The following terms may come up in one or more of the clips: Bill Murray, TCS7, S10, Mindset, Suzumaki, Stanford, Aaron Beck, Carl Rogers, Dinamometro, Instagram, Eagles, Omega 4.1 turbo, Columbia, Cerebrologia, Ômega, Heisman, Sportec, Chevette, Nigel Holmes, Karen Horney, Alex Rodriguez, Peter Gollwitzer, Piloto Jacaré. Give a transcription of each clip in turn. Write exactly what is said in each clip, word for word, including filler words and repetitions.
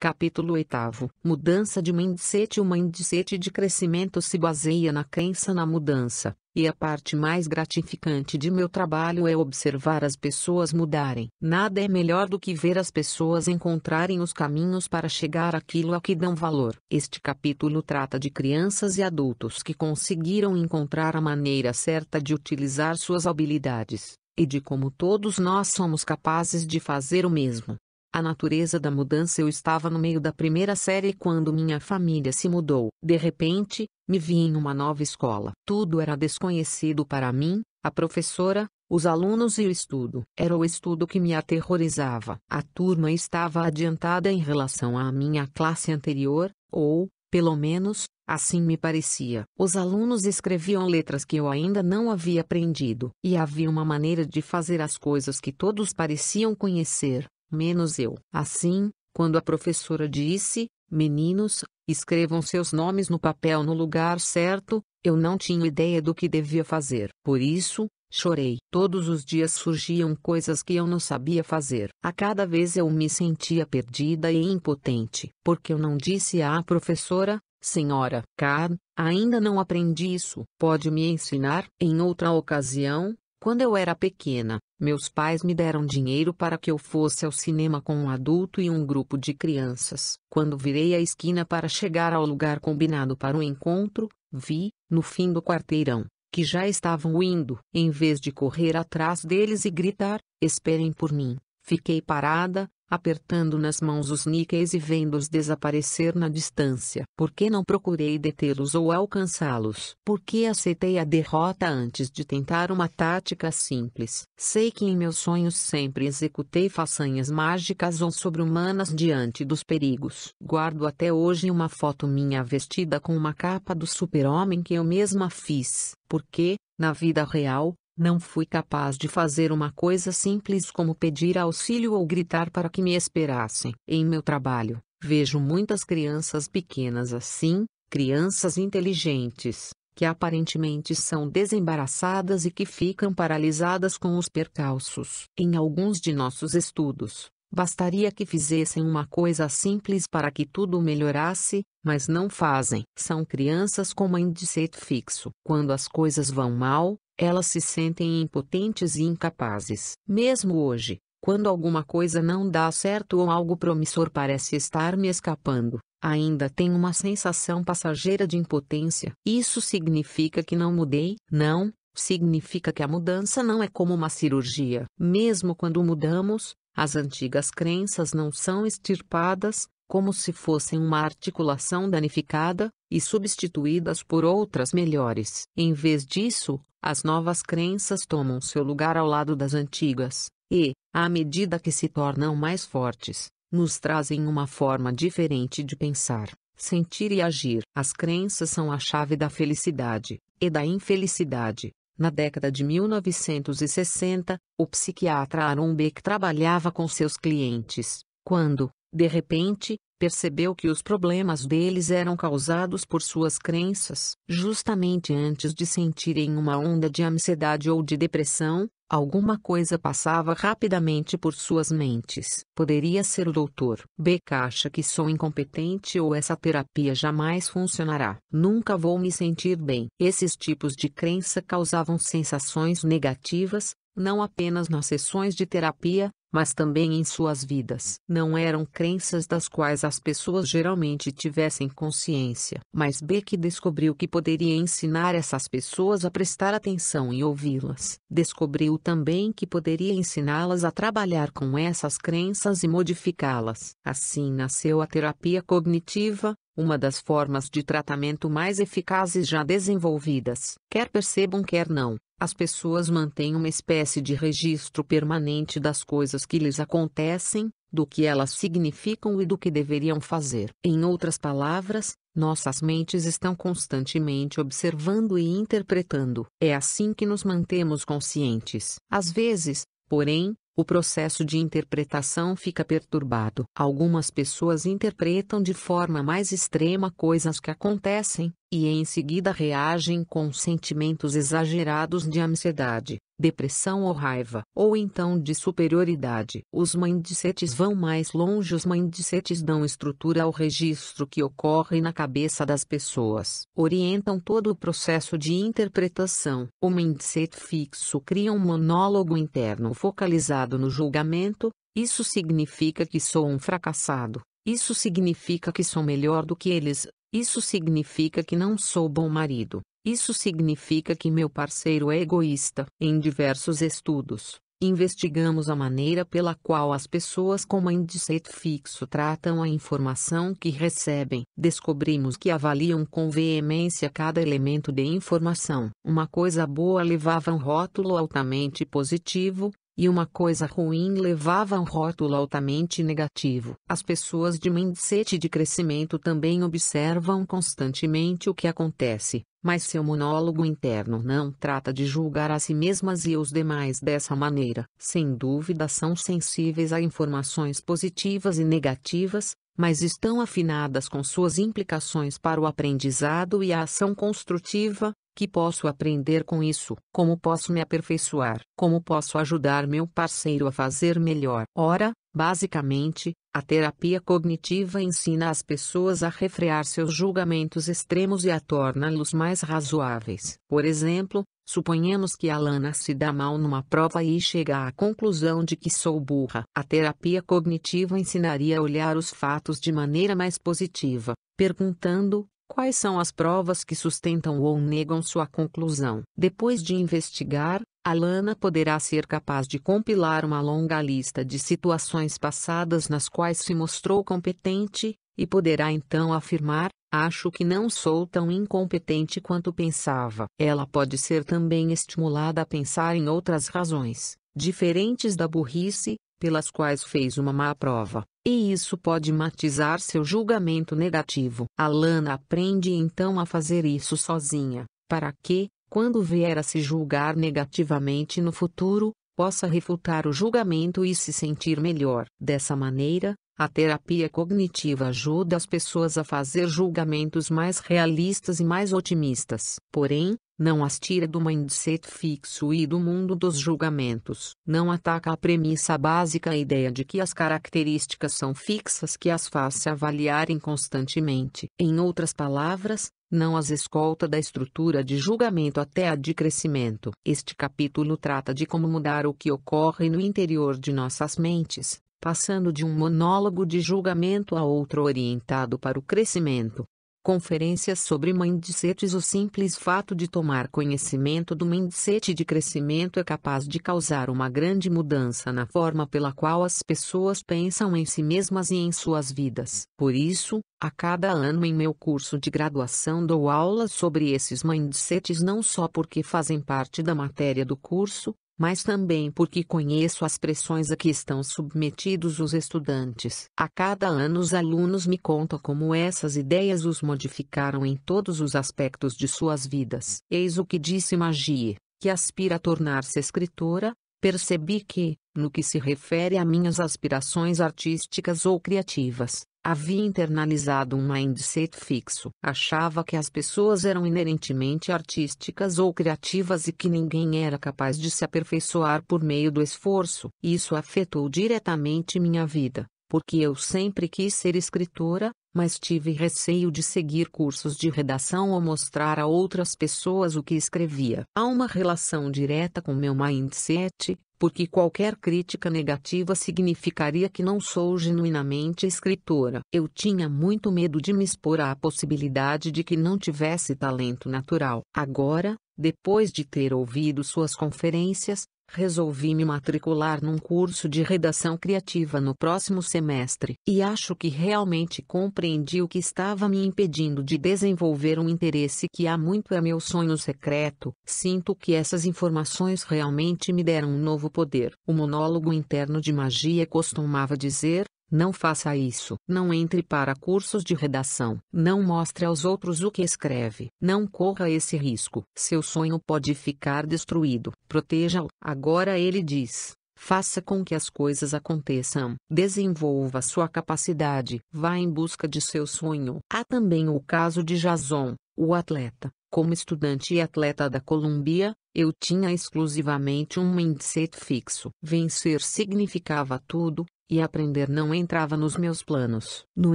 Capítulo oito. Mudança de mindset. O mindset de crescimento se baseia na crença na mudança, e a parte mais gratificante de meu trabalho é observar as pessoas mudarem. Nada é melhor do que ver as pessoas encontrarem os caminhos para chegar àquilo a que dão valor. Este capítulo trata de crianças e adultos que conseguiram encontrar a maneira certa de utilizar suas habilidades, e de como todos nós somos capazes de fazer o mesmo. A natureza da mudança. Eu estava no meio da primeira série quando minha família se mudou. De repente, me vi em uma nova escola. Tudo era desconhecido para mim, a professora, os alunos e o estudo. Era o estudo que me aterrorizava. A turma estava adiantada em relação à minha classe anterior, ou, pelo menos, assim me parecia. Os alunos escreviam letras que eu ainda não havia aprendido. E havia uma maneira de fazer as coisas que todos pareciam conhecer, menos eu. Assim, quando a professora disse, meninos, escrevam seus nomes no papel no lugar certo, eu não tinha ideia do que devia fazer. Por isso, chorei. Todos os dias surgiam coisas que eu não sabia fazer. A cada vez eu me sentia perdida e impotente. Porque eu não disse à professora, senhora Karen, ainda não aprendi isso. Pode me ensinar? Em outra ocasião, quando eu era pequena, meus pais me deram dinheiro para que eu fosse ao cinema com um adulto e um grupo de crianças. Quando virei a esquina para chegar ao lugar combinado para o encontro, vi, no fim do quarteirão, que já estavam indo. Em vez de correr atrás deles e gritar, esperem por mim, fiquei parada, apertando nas mãos os níqueis e vendo-os desaparecer na distância. Por que não procurei detê-los ou alcançá-los? Por que aceitei a derrota antes de tentar uma tática simples? Sei que em meus sonhos sempre executei façanhas mágicas ou sobre-humanas diante dos perigos. Guardo até hoje uma foto minha vestida com uma capa do super-homem que eu mesma fiz. Porque, na vida real, não fui capaz de fazer uma coisa simples como pedir auxílio ou gritar para que me esperassem. Em meu trabalho, vejo muitas crianças pequenas assim, crianças inteligentes, que aparentemente são desembaraçadas e que ficam paralisadas com os percalços. Em alguns de nossos estudos, bastaria que fizessem uma coisa simples para que tudo melhorasse, mas não fazem. São crianças com mindset fixo. Quando as coisas vão mal, elas se sentem impotentes e incapazes. Mesmo hoje, quando alguma coisa não dá certo ou algo promissor parece estar me escapando, ainda tenho uma sensação passageira de impotência. Isso significa que não mudei? Não, significa que a mudança não é como uma cirurgia. Mesmo quando mudamos, as antigas crenças não são extirpadas, como se fossem uma articulação danificada, e substituídas por outras melhores. Em vez disso, as novas crenças tomam seu lugar ao lado das antigas, e, à medida que se tornam mais fortes, nos trazem uma forma diferente de pensar, sentir e agir. As crenças são a chave da felicidade, e da infelicidade. Na década de mil novecentos e sessenta, o psiquiatra Aaron Beck trabalhava com seus clientes, quando, de repente, percebeu que os problemas deles eram causados por suas crenças. Justamente antes de sentirem uma onda de ansiedade ou de depressão, alguma coisa passava rapidamente por suas mentes. Poderia ser o doutor Beck acha que sou incompetente ou essa terapia jamais funcionará. Nunca vou me sentir bem. Esses tipos de crença causavam sensações negativas, não apenas nas sessões de terapia, mas também em suas vidas. Não eram crenças das quais as pessoas geralmente tivessem consciência. Mas Beck descobriu que poderia ensinar essas pessoas a prestar atenção e ouvi-las. Descobriu também que poderia ensiná-las a trabalhar com essas crenças e modificá-las. Assim nasceu a terapia cognitiva, uma das formas de tratamento mais eficazes já desenvolvidas. Quer percebam quer não, as pessoas mantêm uma espécie de registro permanente das coisas que lhes acontecem, do que elas significam e do que deveriam fazer. Em outras palavras, nossas mentes estão constantemente observando e interpretando. É assim que nos mantemos conscientes. Às vezes, porém, o processo de interpretação fica perturbado. Algumas pessoas interpretam de forma mais extrema coisas que acontecem, e em seguida reagem com sentimentos exagerados de ansiedade, depressão ou raiva, ou então de superioridade. Os mindsets vão mais longe. Os mindsets dão estrutura ao registro que ocorre na cabeça das pessoas, orientam todo o processo de interpretação. O mindset fixo cria um monólogo interno focalizado no julgamento. Isso significa que sou um fracassado, isso significa que sou melhor do que eles, isso significa que não sou bom marido, isso significa que meu parceiro é egoísta. Em diversos estudos, investigamos a maneira pela qual as pessoas com mindset fixo tratam a informação que recebem. Descobrimos que avaliam com veemência cada elemento de informação. Uma coisa boa levava um rótulo altamente positivo, e uma coisa ruim levava um rótulo altamente negativo. As pessoas de mindset de crescimento também observam constantemente o que acontece, mas seu monólogo interno não trata de julgar a si mesmas e os demais dessa maneira. Sem dúvida são sensíveis a informações positivas e negativas, mas estão afinadas com suas implicações para o aprendizado e a ação construtiva. O que posso aprender com isso? Como posso me aperfeiçoar? Como posso ajudar meu parceiro a fazer melhor? Ora, basicamente, a terapia cognitiva ensina as pessoas a refrear seus julgamentos extremos e a torná-los mais razoáveis. Por exemplo, suponhamos que Alana se dá mal numa prova e chega à conclusão de que sou burra. A terapia cognitiva ensinaria a olhar os fatos de maneira mais positiva, perguntando: quais são as provas que sustentam ou negam sua conclusão? Depois de investigar, Alana poderá ser capaz de compilar uma longa lista de situações passadas nas quais se mostrou competente, e poderá então afirmar: acho que não sou tão incompetente quanto pensava. Ela pode ser também estimulada a pensar em outras razões, diferentes da burrice, pelas quais fez uma má prova, e isso pode matizar seu julgamento negativo. Alana aprende então a fazer isso sozinha, para que, quando vier a se julgar negativamente no futuro, possa refutar o julgamento e se sentir melhor. Dessa maneira, a terapia cognitiva ajuda as pessoas a fazer julgamentos mais realistas e mais otimistas. Porém, não as tira do mindset fixo e do mundo dos julgamentos. Não ataca a premissa básica, a ideia de que as características são fixas que as faz se avaliarem constantemente. Em outras palavras, não as escolta da estrutura de julgamento até a de crescimento. Este capítulo trata de como mudar o que ocorre no interior de nossas mentes, passando de um monólogo de julgamento a outro orientado para o crescimento. Conferências sobre mindsets. O simples fato de tomar conhecimento do mindset de crescimento é capaz de causar uma grande mudança na forma pela qual as pessoas pensam em si mesmas e em suas vidas. Por isso, a cada ano em meu curso de graduação dou aulas sobre esses mindsets, não só porque fazem parte da matéria do curso, mas também porque conheço as pressões a que estão submetidos os estudantes. A cada ano os alunos me contam como essas ideias os modificaram em todos os aspectos de suas vidas. Eis o que disse Magie, que aspira a tornar-se escritora: percebi que, no que se refere a minhas aspirações artísticas ou criativas, havia internalizado um mindset fixo. Achava que as pessoas eram inerentemente artísticas ou criativas e que ninguém era capaz de se aperfeiçoar por meio do esforço. Isso afetou diretamente minha vida, porque eu sempre quis ser escritora, mas tive receio de seguir cursos de redação ou mostrar a outras pessoas o que escrevia. Há uma relação direta com meu mindset, porque qualquer crítica negativa significaria que não sou genuinamente escritora. Eu tinha muito medo de me expor à possibilidade de que não tivesse talento natural. Agora, depois de ter ouvido suas conferências, resolvi me matricular num curso de redação criativa no próximo semestre. E acho que realmente compreendi o que estava me impedindo de desenvolver um interesse que há muito é meu sonho secreto. Sinto que essas informações realmente me deram um novo poder. O monólogo interno de Magia costumava dizer: não faça isso. Não entre para cursos de redação. Não mostre aos outros o que escreve. Não corra esse risco. Seu sonho pode ficar destruído. Proteja-o. Agora ele diz: faça com que as coisas aconteçam. Desenvolva sua capacidade. Vá em busca de seu sonho. Há também o caso de Jason, O atleta, como estudante e atleta da Columbia, eu tinha exclusivamente um mindset fixo. Vencer significava tudo, e aprender não entrava nos meus planos. No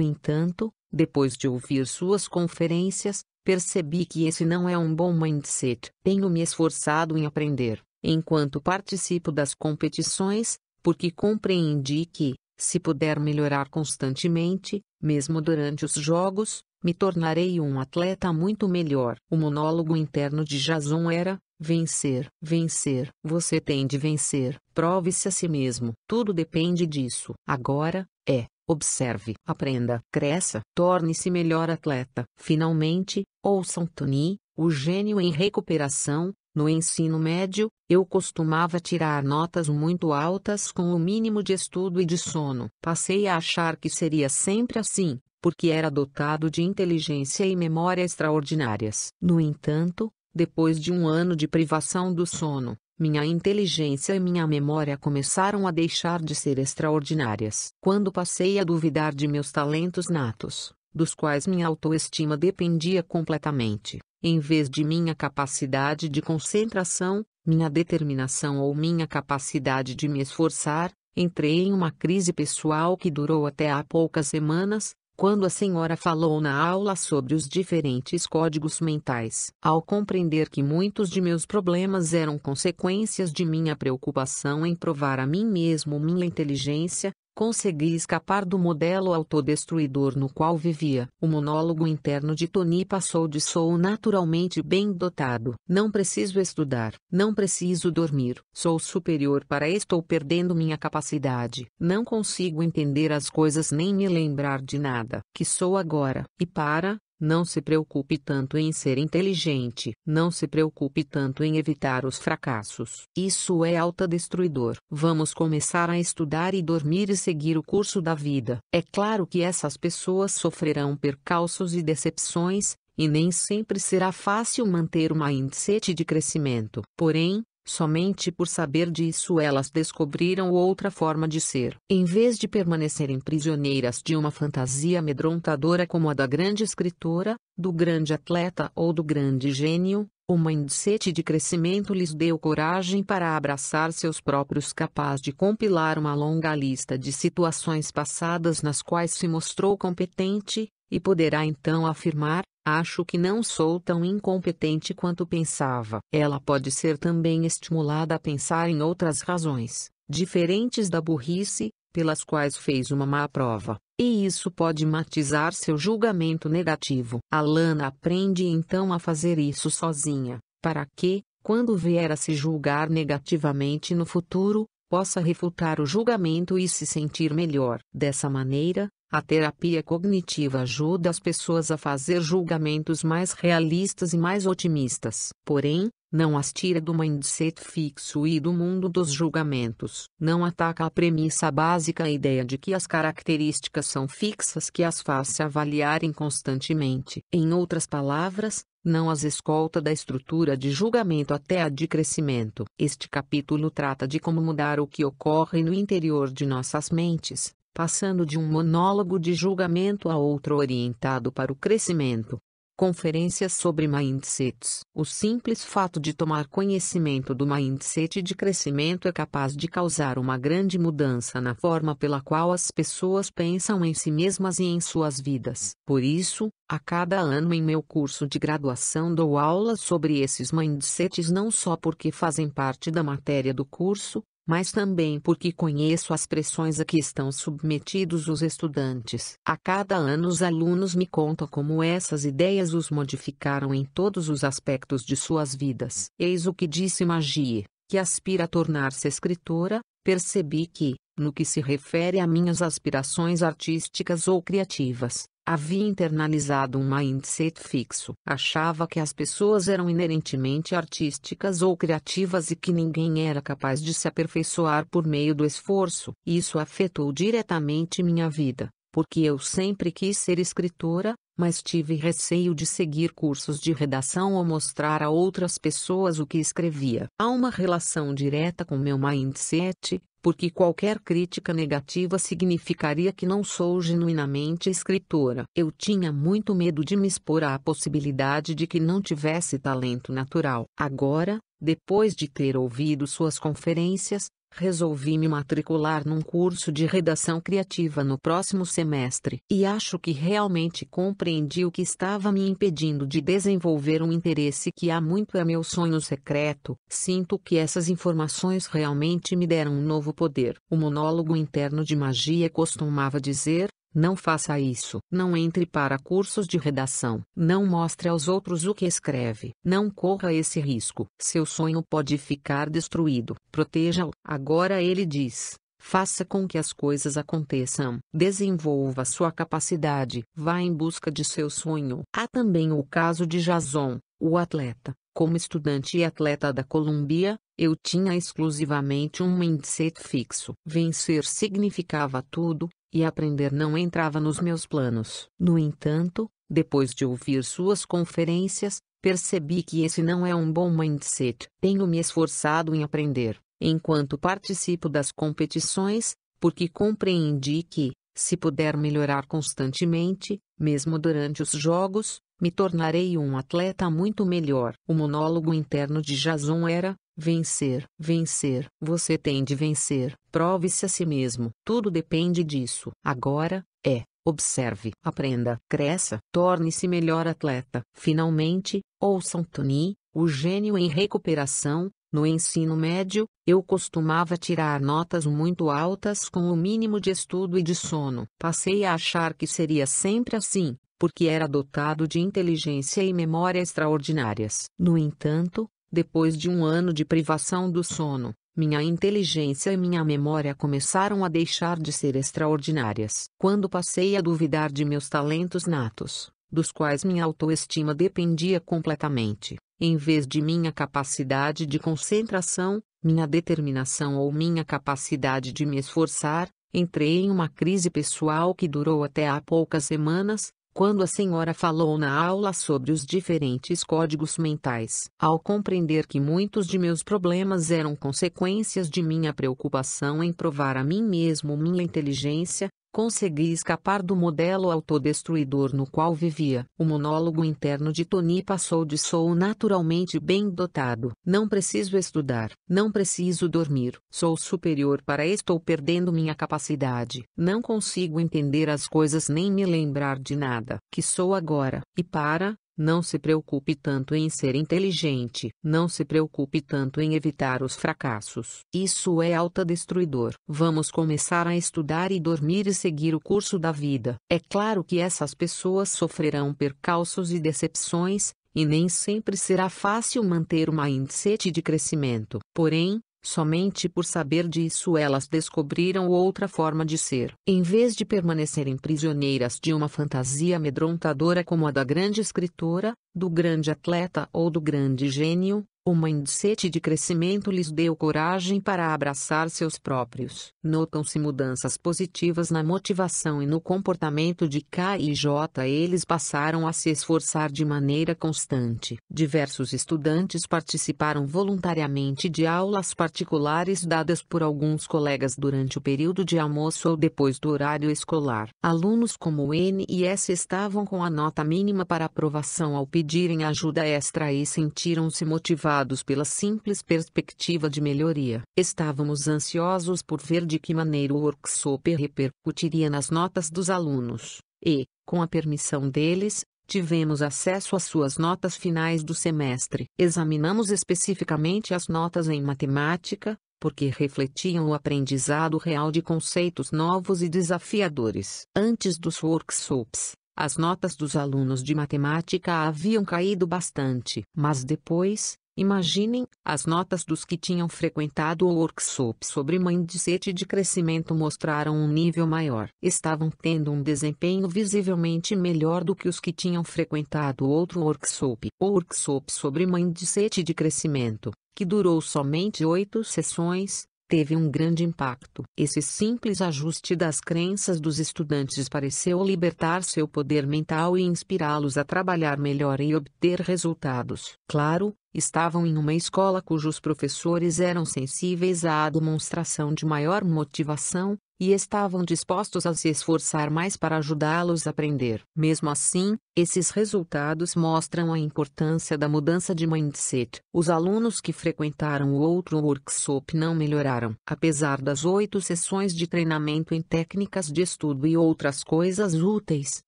entanto, depois de ouvir suas conferências, percebi que esse não é um bom mindset. Tenho me esforçado em aprender, enquanto participo das competições, porque compreendi que, se puder melhorar constantemente, mesmo durante os jogos, me tornarei um atleta muito melhor. O monólogo interno de Jason era: vencer, vencer. Você tem de vencer. Prove-se a si mesmo. Tudo depende disso. Agora, é, observe, aprenda, cresça, torne-se melhor atleta. Finalmente, ouçam Tony, o gênio em recuperação. No ensino médio, eu costumava tirar notas muito altas com o mínimo de estudo e de sono. Passei a achar que seria sempre assim, porque era dotado de inteligência e memória extraordinárias. No entanto, depois de um ano de privação do sono, minha inteligência e minha memória começaram a deixar de ser extraordinárias. Quando passei a duvidar de meus talentos natos, dos quais minha autoestima dependia completamente, em vez de minha capacidade de concentração, minha determinação ou minha capacidade de me esforçar, entrei em uma crise pessoal que durou até há poucas semanas, quando a senhora falou na aula sobre os diferentes códigos mentais. Ao compreender que muitos de meus problemas eram consequências de minha preocupação em provar a mim mesmo minha inteligência, consegui escapar do modelo autodestruidor no qual vivia. O monólogo interno de Tony passou de "sou naturalmente bem dotado", "não preciso estudar", "não preciso dormir", "sou superior" para "estou perdendo minha capacidade", "não consigo entender as coisas nem me lembrar de nada", "que sou agora", e para "não se preocupe tanto em ser inteligente", "não se preocupe tanto em evitar os fracassos". Isso é autodestruidor. Vamos começar a estudar e dormir e seguir o curso da vida. É claro que essas pessoas sofrerão percalços e decepções, e nem sempre será fácil manter um mindset de crescimento. Porém, somente por saber disso elas descobriram outra forma de ser. Em vez de permanecerem prisioneiras de uma fantasia amedrontadora como a da grande escritora, do grande atleta ou do grande gênio, o mindset de crescimento lhes deu coragem para abraçar seus próprios, capaz de compilar uma longa lista de situações passadas nas quais se mostrou competente, e poderá então afirmar: acho que não sou tão incompetente quanto pensava. Ela pode ser também estimulada a pensar em outras razões, diferentes da burrice, pelas quais fez uma má prova, e isso pode matizar seu julgamento negativo. Alana aprende então a fazer isso sozinha, para que, quando vier a se julgar negativamente no futuro, possa refutar o julgamento e se sentir melhor. Dessa maneira, a terapia cognitiva ajuda as pessoas a fazer julgamentos mais realistas e mais otimistas. Porém, não as tira do mindset fixo e do mundo dos julgamentos. Não ataca a premissa básica, a ideia de que as características são fixas que as faz se avaliarem constantemente. Em outras palavras, não as escolta da estrutura de julgamento até a de crescimento. Este capítulo trata de como mudar o que ocorre no interior de nossas mentes, passando de um monólogo de julgamento a outro orientado para o crescimento. Conferências sobre mindsets. O simples fato de tomar conhecimento do mindset de crescimento é capaz de causar uma grande mudança na forma pela qual as pessoas pensam em si mesmas e em suas vidas. Por isso, a cada ano em meu curso de graduação dou aulas sobre esses mindsets, não só porque fazem parte da matéria do curso, mas também porque conheço as pressões a que estão submetidos os estudantes. A cada ano os alunos me contam como essas ideias os modificaram em todos os aspectos de suas vidas. Eis o que disse Magie, que aspira a tornar-se escritora: percebi que, no que se refere a minhas aspirações artísticas ou criativas, havia internalizado um mindset fixo. Achava que as pessoas eram inerentemente artísticas ou criativas e que ninguém era capaz de se aperfeiçoar por meio do esforço. Isso afetou diretamente minha vida, porque eu sempre quis ser escritora, mas tive receio de seguir cursos de redação ou mostrar a outras pessoas o que escrevia. Há uma relação direta com meu mindset, porque qualquer crítica negativa significaria que não sou genuinamente escritora. Eu tinha muito medo de me expor à possibilidade de que não tivesse talento natural. Agora, depois de ter ouvido suas conferências, resolvi me matricular num curso de redação criativa no próximo semestre. E acho que realmente compreendi o que estava me impedindo de desenvolver um interesse que há muito é meu sonho secreto. Sinto que essas informações realmente me deram um novo poder. O monólogo interno de magia costumava dizer: não faça isso. Não entre para cursos de redação. Não mostre aos outros o que escreve. Não corra esse risco. Seu sonho pode ficar destruído. Proteja-o. Agora ele diz. Faça com que as coisas aconteçam. Desenvolva sua capacidade. Vá em busca de seu sonho. Há também o caso de Jason, o atleta. Como estudante e atleta da Columbia, eu tinha exclusivamente um mindset fixo. Vencer significava tudo. E aprender não entrava nos meus planos. No entanto, depois de ouvir suas conferências, percebi que esse não é um bom mindset. Tenho me esforçado em aprender, enquanto participo das competições, porque compreendi que, se puder melhorar constantemente, mesmo durante os jogos, me tornarei um atleta muito melhor. O monólogo interno de Jason era: vencer, vencer. Você tem de vencer. Prove-se a si mesmo. Tudo depende disso. Agora, é, observe, aprenda, cresça, torne-se melhor atleta. Finalmente, ouçam Tony, o gênio em recuperação. No ensino médio, eu costumava tirar notas muito altas com o mínimo de estudo e de sono. Passei a achar que seria sempre assim, porque era dotado de inteligência e memória extraordinárias. No entanto, depois de um ano de privação do sono, minha inteligência e minha memória começaram a deixar de ser extraordinárias. Quando passei a duvidar de meus talentos natos, dos quais minha autoestima dependia completamente, em vez de minha capacidade de concentração, minha determinação ou minha capacidade de me esforçar, entrei em uma crise pessoal que durou até há poucas semanas, quando a senhora falou na aula sobre os diferentes códigos mentais. Ao compreender que muitos de meus problemas eram consequências de minha preocupação em provar a mim mesmo minha inteligência, consegui escapar do modelo autodestruidor no qual vivia. O monólogo interno de Tony passou de "sou naturalmente bem dotado", "não preciso estudar", "não preciso dormir", "sou superior" para "estou perdendo minha capacidade", "não consigo entender as coisas nem me lembrar de nada", "que sou agora", e para "não se preocupe tanto em ser inteligente, não se preocupe tanto em evitar os fracassos". Isso é autodestruidor. Vamos começar a estudar e dormir e seguir o curso da vida. É claro que essas pessoas sofrerão percalços e decepções, e nem sempre será fácil manter uma mindset de crescimento. Porém, somente por saber disso elas descobriram outra forma de ser. Em vez de permanecerem prisioneiras de uma fantasia amedrontadora como a da grande escritora, do grande atleta ou do grande gênio, o mindset de crescimento lhes deu coragem para abraçar seus próprios. Notam-se mudanças positivas na motivação e no comportamento de K e J. Eles passaram a se esforçar de maneira constante. Diversos estudantes participaram voluntariamente de aulas particulares dadas por alguns colegas durante o período de almoço ou depois do horário escolar. Alunos como N e S estavam com a nota mínima para aprovação ao pedirem ajuda extra e sentiram-se motivados pela simples perspectiva de melhoria. Estávamos ansiosos por ver de que maneira o workshop repercutiria nas notas dos alunos, e, com a permissão deles, tivemos acesso às suas notas finais do semestre. Examinamos especificamente as notas em matemática, porque refletiam o aprendizado real de conceitos novos e desafiadores. Antes dos workshops, as notas dos alunos de matemática haviam caído bastante. Mas depois, imaginem, as notas dos que tinham frequentado o workshop sobre mindset de crescimento mostraram um nível maior. Estavam tendo um desempenho visivelmente melhor do que os que tinham frequentado outro workshop. O workshop sobre mindset de crescimento, que durou somente oito sessões, teve um grande impacto. Esse simples ajuste das crenças dos estudantes pareceu libertar seu poder mental e inspirá-los a trabalhar melhor e obter resultados. Claro, estavam em uma escola cujos professores eram sensíveis à demonstração de maior motivação, e estavam dispostos a se esforçar mais para ajudá-los a aprender. Mesmo assim, esses resultados mostram a importância da mudança de mindset. Os alunos que frequentaram o outro workshop não melhoraram. Apesar das oito sessões de treinamento em técnicas de estudo e outras coisas úteis,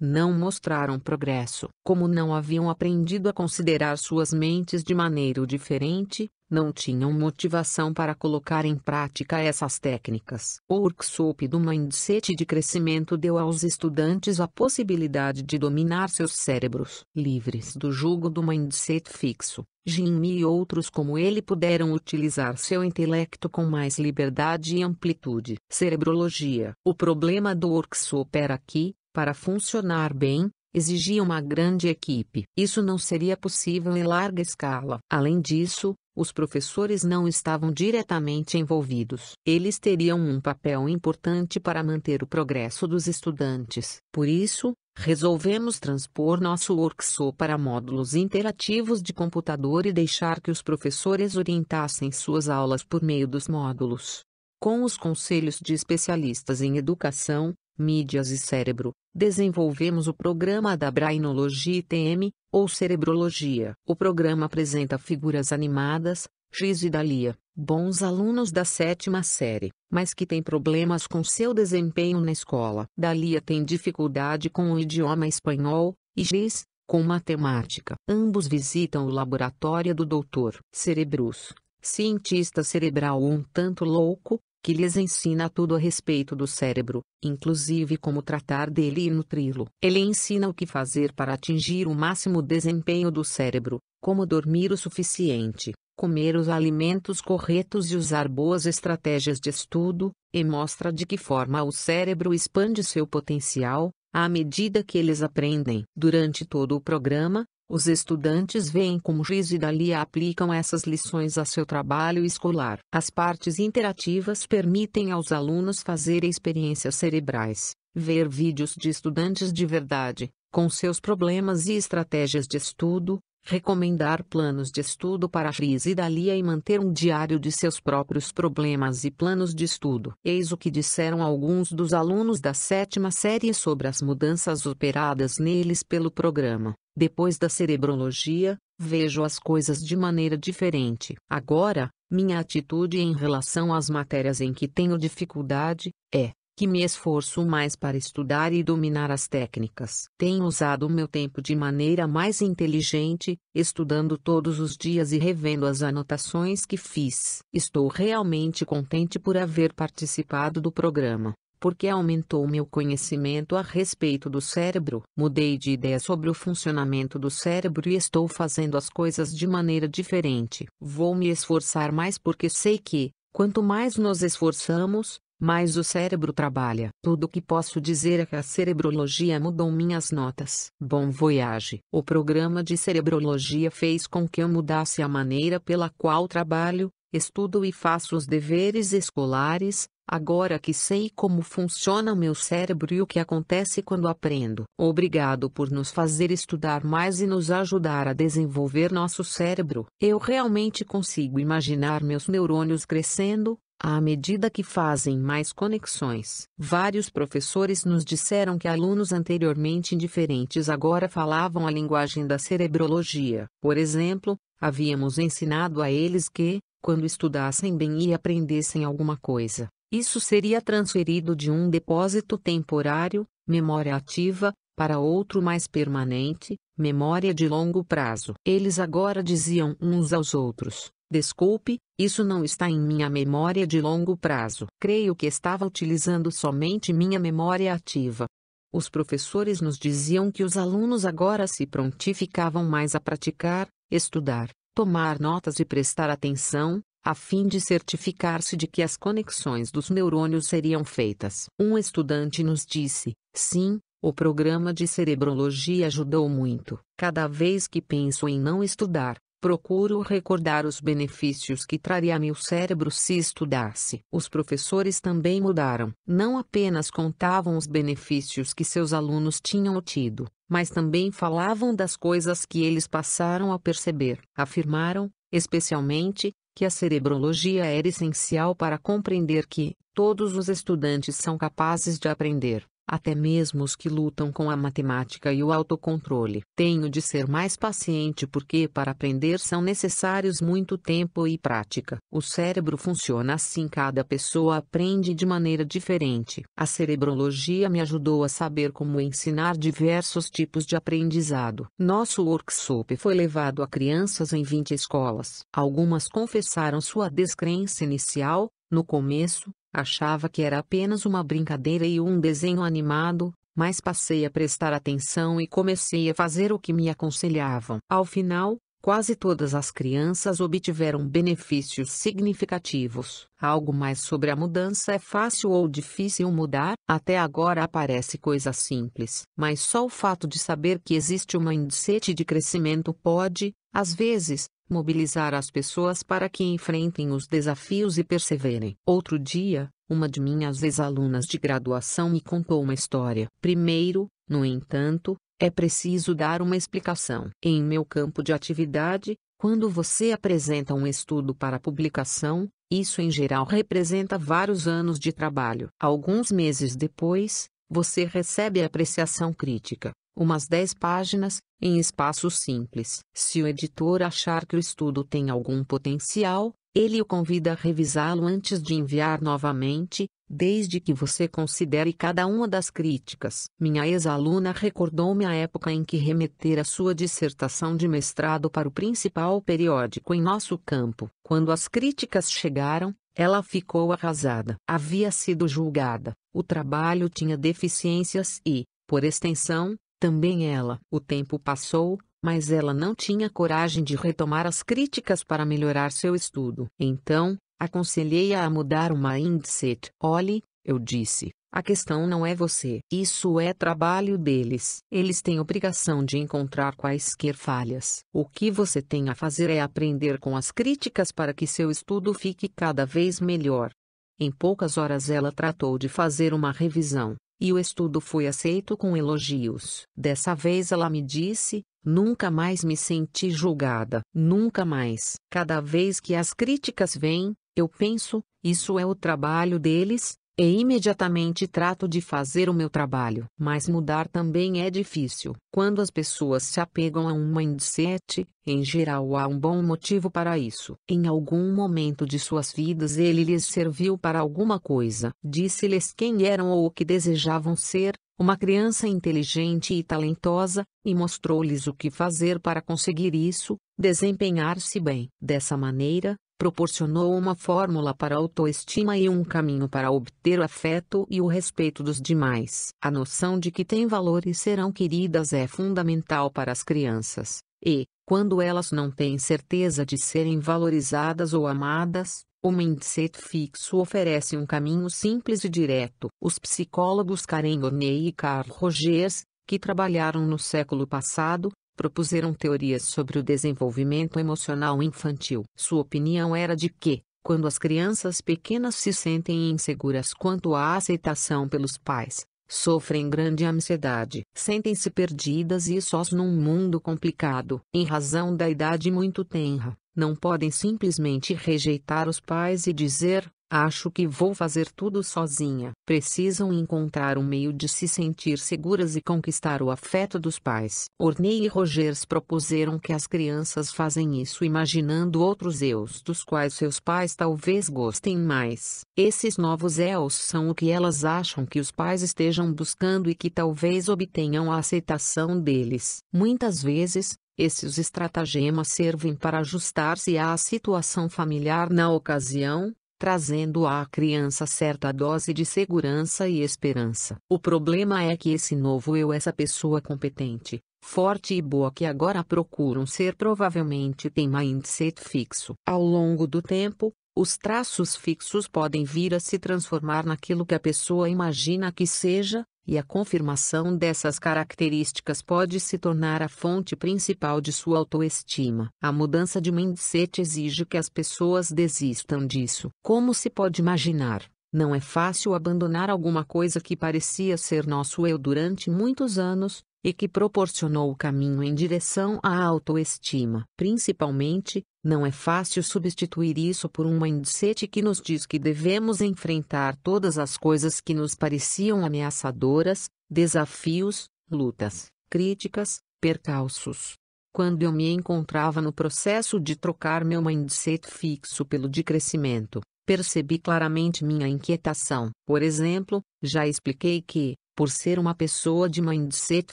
não mostraram progresso. Como não haviam aprendido a considerar suas mentes de maneira diferente, não tinham motivação para colocar em prática essas técnicas. O workshop do Mindset de Crescimento deu aos estudantes a possibilidade de dominar seus cérebros. Livres do jugo do mindset fixo, Jimmy e outros como ele puderam utilizar seu intelecto com mais liberdade e amplitude. Cerebrologia. O problema do workshop era que, para funcionar bem, exigia uma grande equipe. Isso não seria possível em larga escala. Além disso, os professores não estavam diretamente envolvidos. Eles teriam um papel importante para manter o progresso dos estudantes. Por isso, resolvemos transpor nosso workshop para módulos interativos de computador e deixar que os professores orientassem suas aulas por meio dos módulos. Com os conselhos de especialistas em educação, mídias e cérebro, desenvolvemos o programa da Brainologia I T M, ou Cerebrologia. O programa apresenta figuras animadas, X e Dalia, bons alunos da sétima série, mas que têm problemas com seu desempenho na escola. Dalia tem dificuldade com o idioma espanhol, e X, com matemática. Ambos visitam o laboratório do doutor Cerebrus, cientista cerebral um tanto louco, que lhes ensina tudo a respeito do cérebro, inclusive como tratar dele e nutri-lo. Ele ensina o que fazer para atingir o máximo desempenho do cérebro, como dormir o suficiente, comer os alimentos corretos e usar boas estratégias de estudo, e mostra de que forma o cérebro expande seu potencial, à medida que eles aprendem. Durante todo o programa, os estudantes veem como Giz e Dalia aplicam essas lições a seu trabalho escolar. As partes interativas permitem aos alunos fazer experiências cerebrais, ver vídeos de estudantes de verdade, com seus problemas e estratégias de estudo, recomendar planos de estudo para Giz e Dalia e manter um diário de seus próprios problemas e planos de estudo. Eis o que disseram alguns dos alunos da sétima série sobre as mudanças operadas neles pelo programa. Depois da cerebrologia, vejo as coisas de maneira diferente. Agora, minha atitude em relação às matérias em que tenho dificuldade é que me esforço mais para estudar e dominar as técnicas. Tenho usado o meu tempo de maneira mais inteligente, estudando todos os dias e revendo as anotações que fiz. Estou realmente contente por haver participado do programa, porque aumentou meu conhecimento a respeito do cérebro. Mudei de ideia sobre o funcionamento do cérebro e estou fazendo as coisas de maneira diferente. Vou me esforçar mais porque sei que, quanto mais nos esforçamos, mais o cérebro trabalha. Tudo o que posso dizer é que a cerebrologia mudou minhas notas. Bom voyage! O programa de cerebrologia fez com que eu mudasse a maneira pela qual trabalho, estudo e faço os deveres escolares, agora que sei como funciona o meu cérebro e o que acontece quando aprendo. Obrigado por nos fazer estudar mais e nos ajudar a desenvolver nosso cérebro. Eu realmente consigo imaginar meus neurônios crescendo, à medida que fazem mais conexões. Vários professores nos disseram que alunos anteriormente indiferentes agora falavam a linguagem da cerebrologia. Por exemplo, havíamos ensinado a eles que, quando estudassem bem e aprendessem alguma coisa, isso seria transferido de um depósito temporário, memória ativa, para outro mais permanente, memória de longo prazo. Eles agora diziam uns aos outros: desculpe, isso não está em minha memória de longo prazo. Creio que estava utilizando somente minha memória ativa. Os professores nos diziam que os alunos agora se prontificavam mais a praticar, estudar, tomar notas e prestar atenção, a fim de certificar-se de que as conexões dos neurônios seriam feitas. Um estudante nos disse: sim, o programa de cerebrologia ajudou muito. Cada vez que penso em não estudar, Procuro recordar os benefícios que traria a meu cérebro se estudasse. Os professores também mudaram. Não apenas contavam os benefícios que seus alunos tinham tido, mas também falavam das coisas que eles passaram a perceber. Afirmaram, especialmente, que a cerebrologia era essencial para compreender que todos os estudantes são capazes de aprender, até mesmo os que lutam com a matemática e o autocontrole. Tenho de ser mais paciente porque para aprender são necessários muito tempo e prática. O cérebro funciona assim, cada pessoa aprende de maneira diferente. A cerebrologia me ajudou a saber como ensinar diversos tipos de aprendizado. Nosso workshop foi levado a crianças em vinte escolas. Algumas confessaram sua descrença inicial. No começo, achava que era apenas uma brincadeira e um desenho animado, mas passei a prestar atenção e comecei a fazer o que me aconselhavam. Ao final, quase todas as crianças obtiveram benefícios significativos. Algo mais sobre a mudança: é fácil ou difícil mudar? Até agora parece coisa simples, mas só o fato de saber que existe um mindset de crescimento pode, às vezes, mobilizar as pessoas para que enfrentem os desafios e perseverem. Outro dia, uma de minhas ex-alunas de graduação me contou uma história. Primeiro, no entanto, é preciso dar uma explicação. Em meu campo de atividade, quando você apresenta um estudo para publicação, isso em geral representa vários anos de trabalho. Alguns meses depois, você recebe a apreciação crítica. Umas dez páginas, em espaço simples. Se o editor achar que o estudo tem algum potencial, ele o convida a revisá-lo antes de enviar novamente, desde que você considere cada uma das críticas. Minha ex-aluna recordou-me a época em que remeter a sua dissertação de mestrado para o principal periódico em nosso campo. Quando as críticas chegaram, ela ficou arrasada. Havia sido julgada. O trabalho tinha deficiências e, por extensão, também ela. O tempo passou, mas ela não tinha coragem de retomar as críticas para melhorar seu estudo. Então, aconselhei-a a mudar o mindset. Olhe, eu disse, a questão não é você. Isso é trabalho deles. Eles têm obrigação de encontrar quaisquer falhas. O que você tem a fazer é aprender com as críticas para que seu estudo fique cada vez melhor. Em poucas horas ela tratou de fazer uma revisão, e o estudo foi aceito com elogios. Dessa vez ela me disse, nunca mais me senti julgada. Nunca mais. Cada vez que as críticas vêm, eu penso, isso é o trabalho deles, e imediatamente trato de fazer o meu trabalho. Mas mudar também é difícil. Quando as pessoas se apegam a um mindset, em geral há um bom motivo para isso. Em algum momento de suas vidas ele lhes serviu para alguma coisa. Disse-lhes quem eram ou o que desejavam ser, uma criança inteligente e talentosa, e mostrou-lhes o que fazer para conseguir isso, desempenhar-se bem. Dessa maneira, proporcionou uma fórmula para a autoestima e um caminho para obter o afeto e o respeito dos demais. A noção de que têm valor e serão queridas é fundamental para as crianças, e, quando elas não têm certeza de serem valorizadas ou amadas, o mindset fixo oferece um caminho simples e direto. Os psicólogos Karen Horney e Carl Rogers, que trabalharam no século passado, propuseram teorias sobre o desenvolvimento emocional infantil. Sua opinião era de que, quando as crianças pequenas se sentem inseguras quanto à aceitação pelos pais, sofrem grande ansiedade. Sentem-se perdidas e sós num mundo complicado. Em razão da idade muito tenra, não podem simplesmente rejeitar os pais e dizer, acho que vou fazer tudo sozinha. Precisam encontrar um meio de se sentir seguras e conquistar o afeto dos pais. Horney e Rogers propuseram que as crianças fazem isso imaginando outros eus dos quais seus pais talvez gostem mais. Esses novos eus são o que elas acham que os pais estejam buscando e que talvez obtenham a aceitação deles. Muitas vezes, esses estratagemas servem para ajustar-se à situação familiar na ocasião, trazendo à criança certa dose de segurança e esperança. O problema é que esse novo eu, essa pessoa competente, forte e boa que agora procuram ser, provavelmente tem mindset fixo. Ao longo do tempo, os traços fixos podem vir a se transformar naquilo que a pessoa imagina que seja, e a confirmação dessas características pode se tornar a fonte principal de sua autoestima. A mudança de mindset exige que as pessoas desistam disso. Como se pode imaginar, não é fácil abandonar alguma coisa que parecia ser nosso eu durante muitos anos, e que proporcionou o caminho em direção à autoestima. Principalmente, não é fácil substituir isso por um mindset que nos diz que devemos enfrentar todas as coisas que nos pareciam ameaçadoras, desafios, lutas, críticas, percalços. Quando eu me encontrava no processo de trocar meu mindset fixo pelo de crescimento, percebi claramente minha inquietação. Por exemplo, já expliquei que, por ser uma pessoa de mindset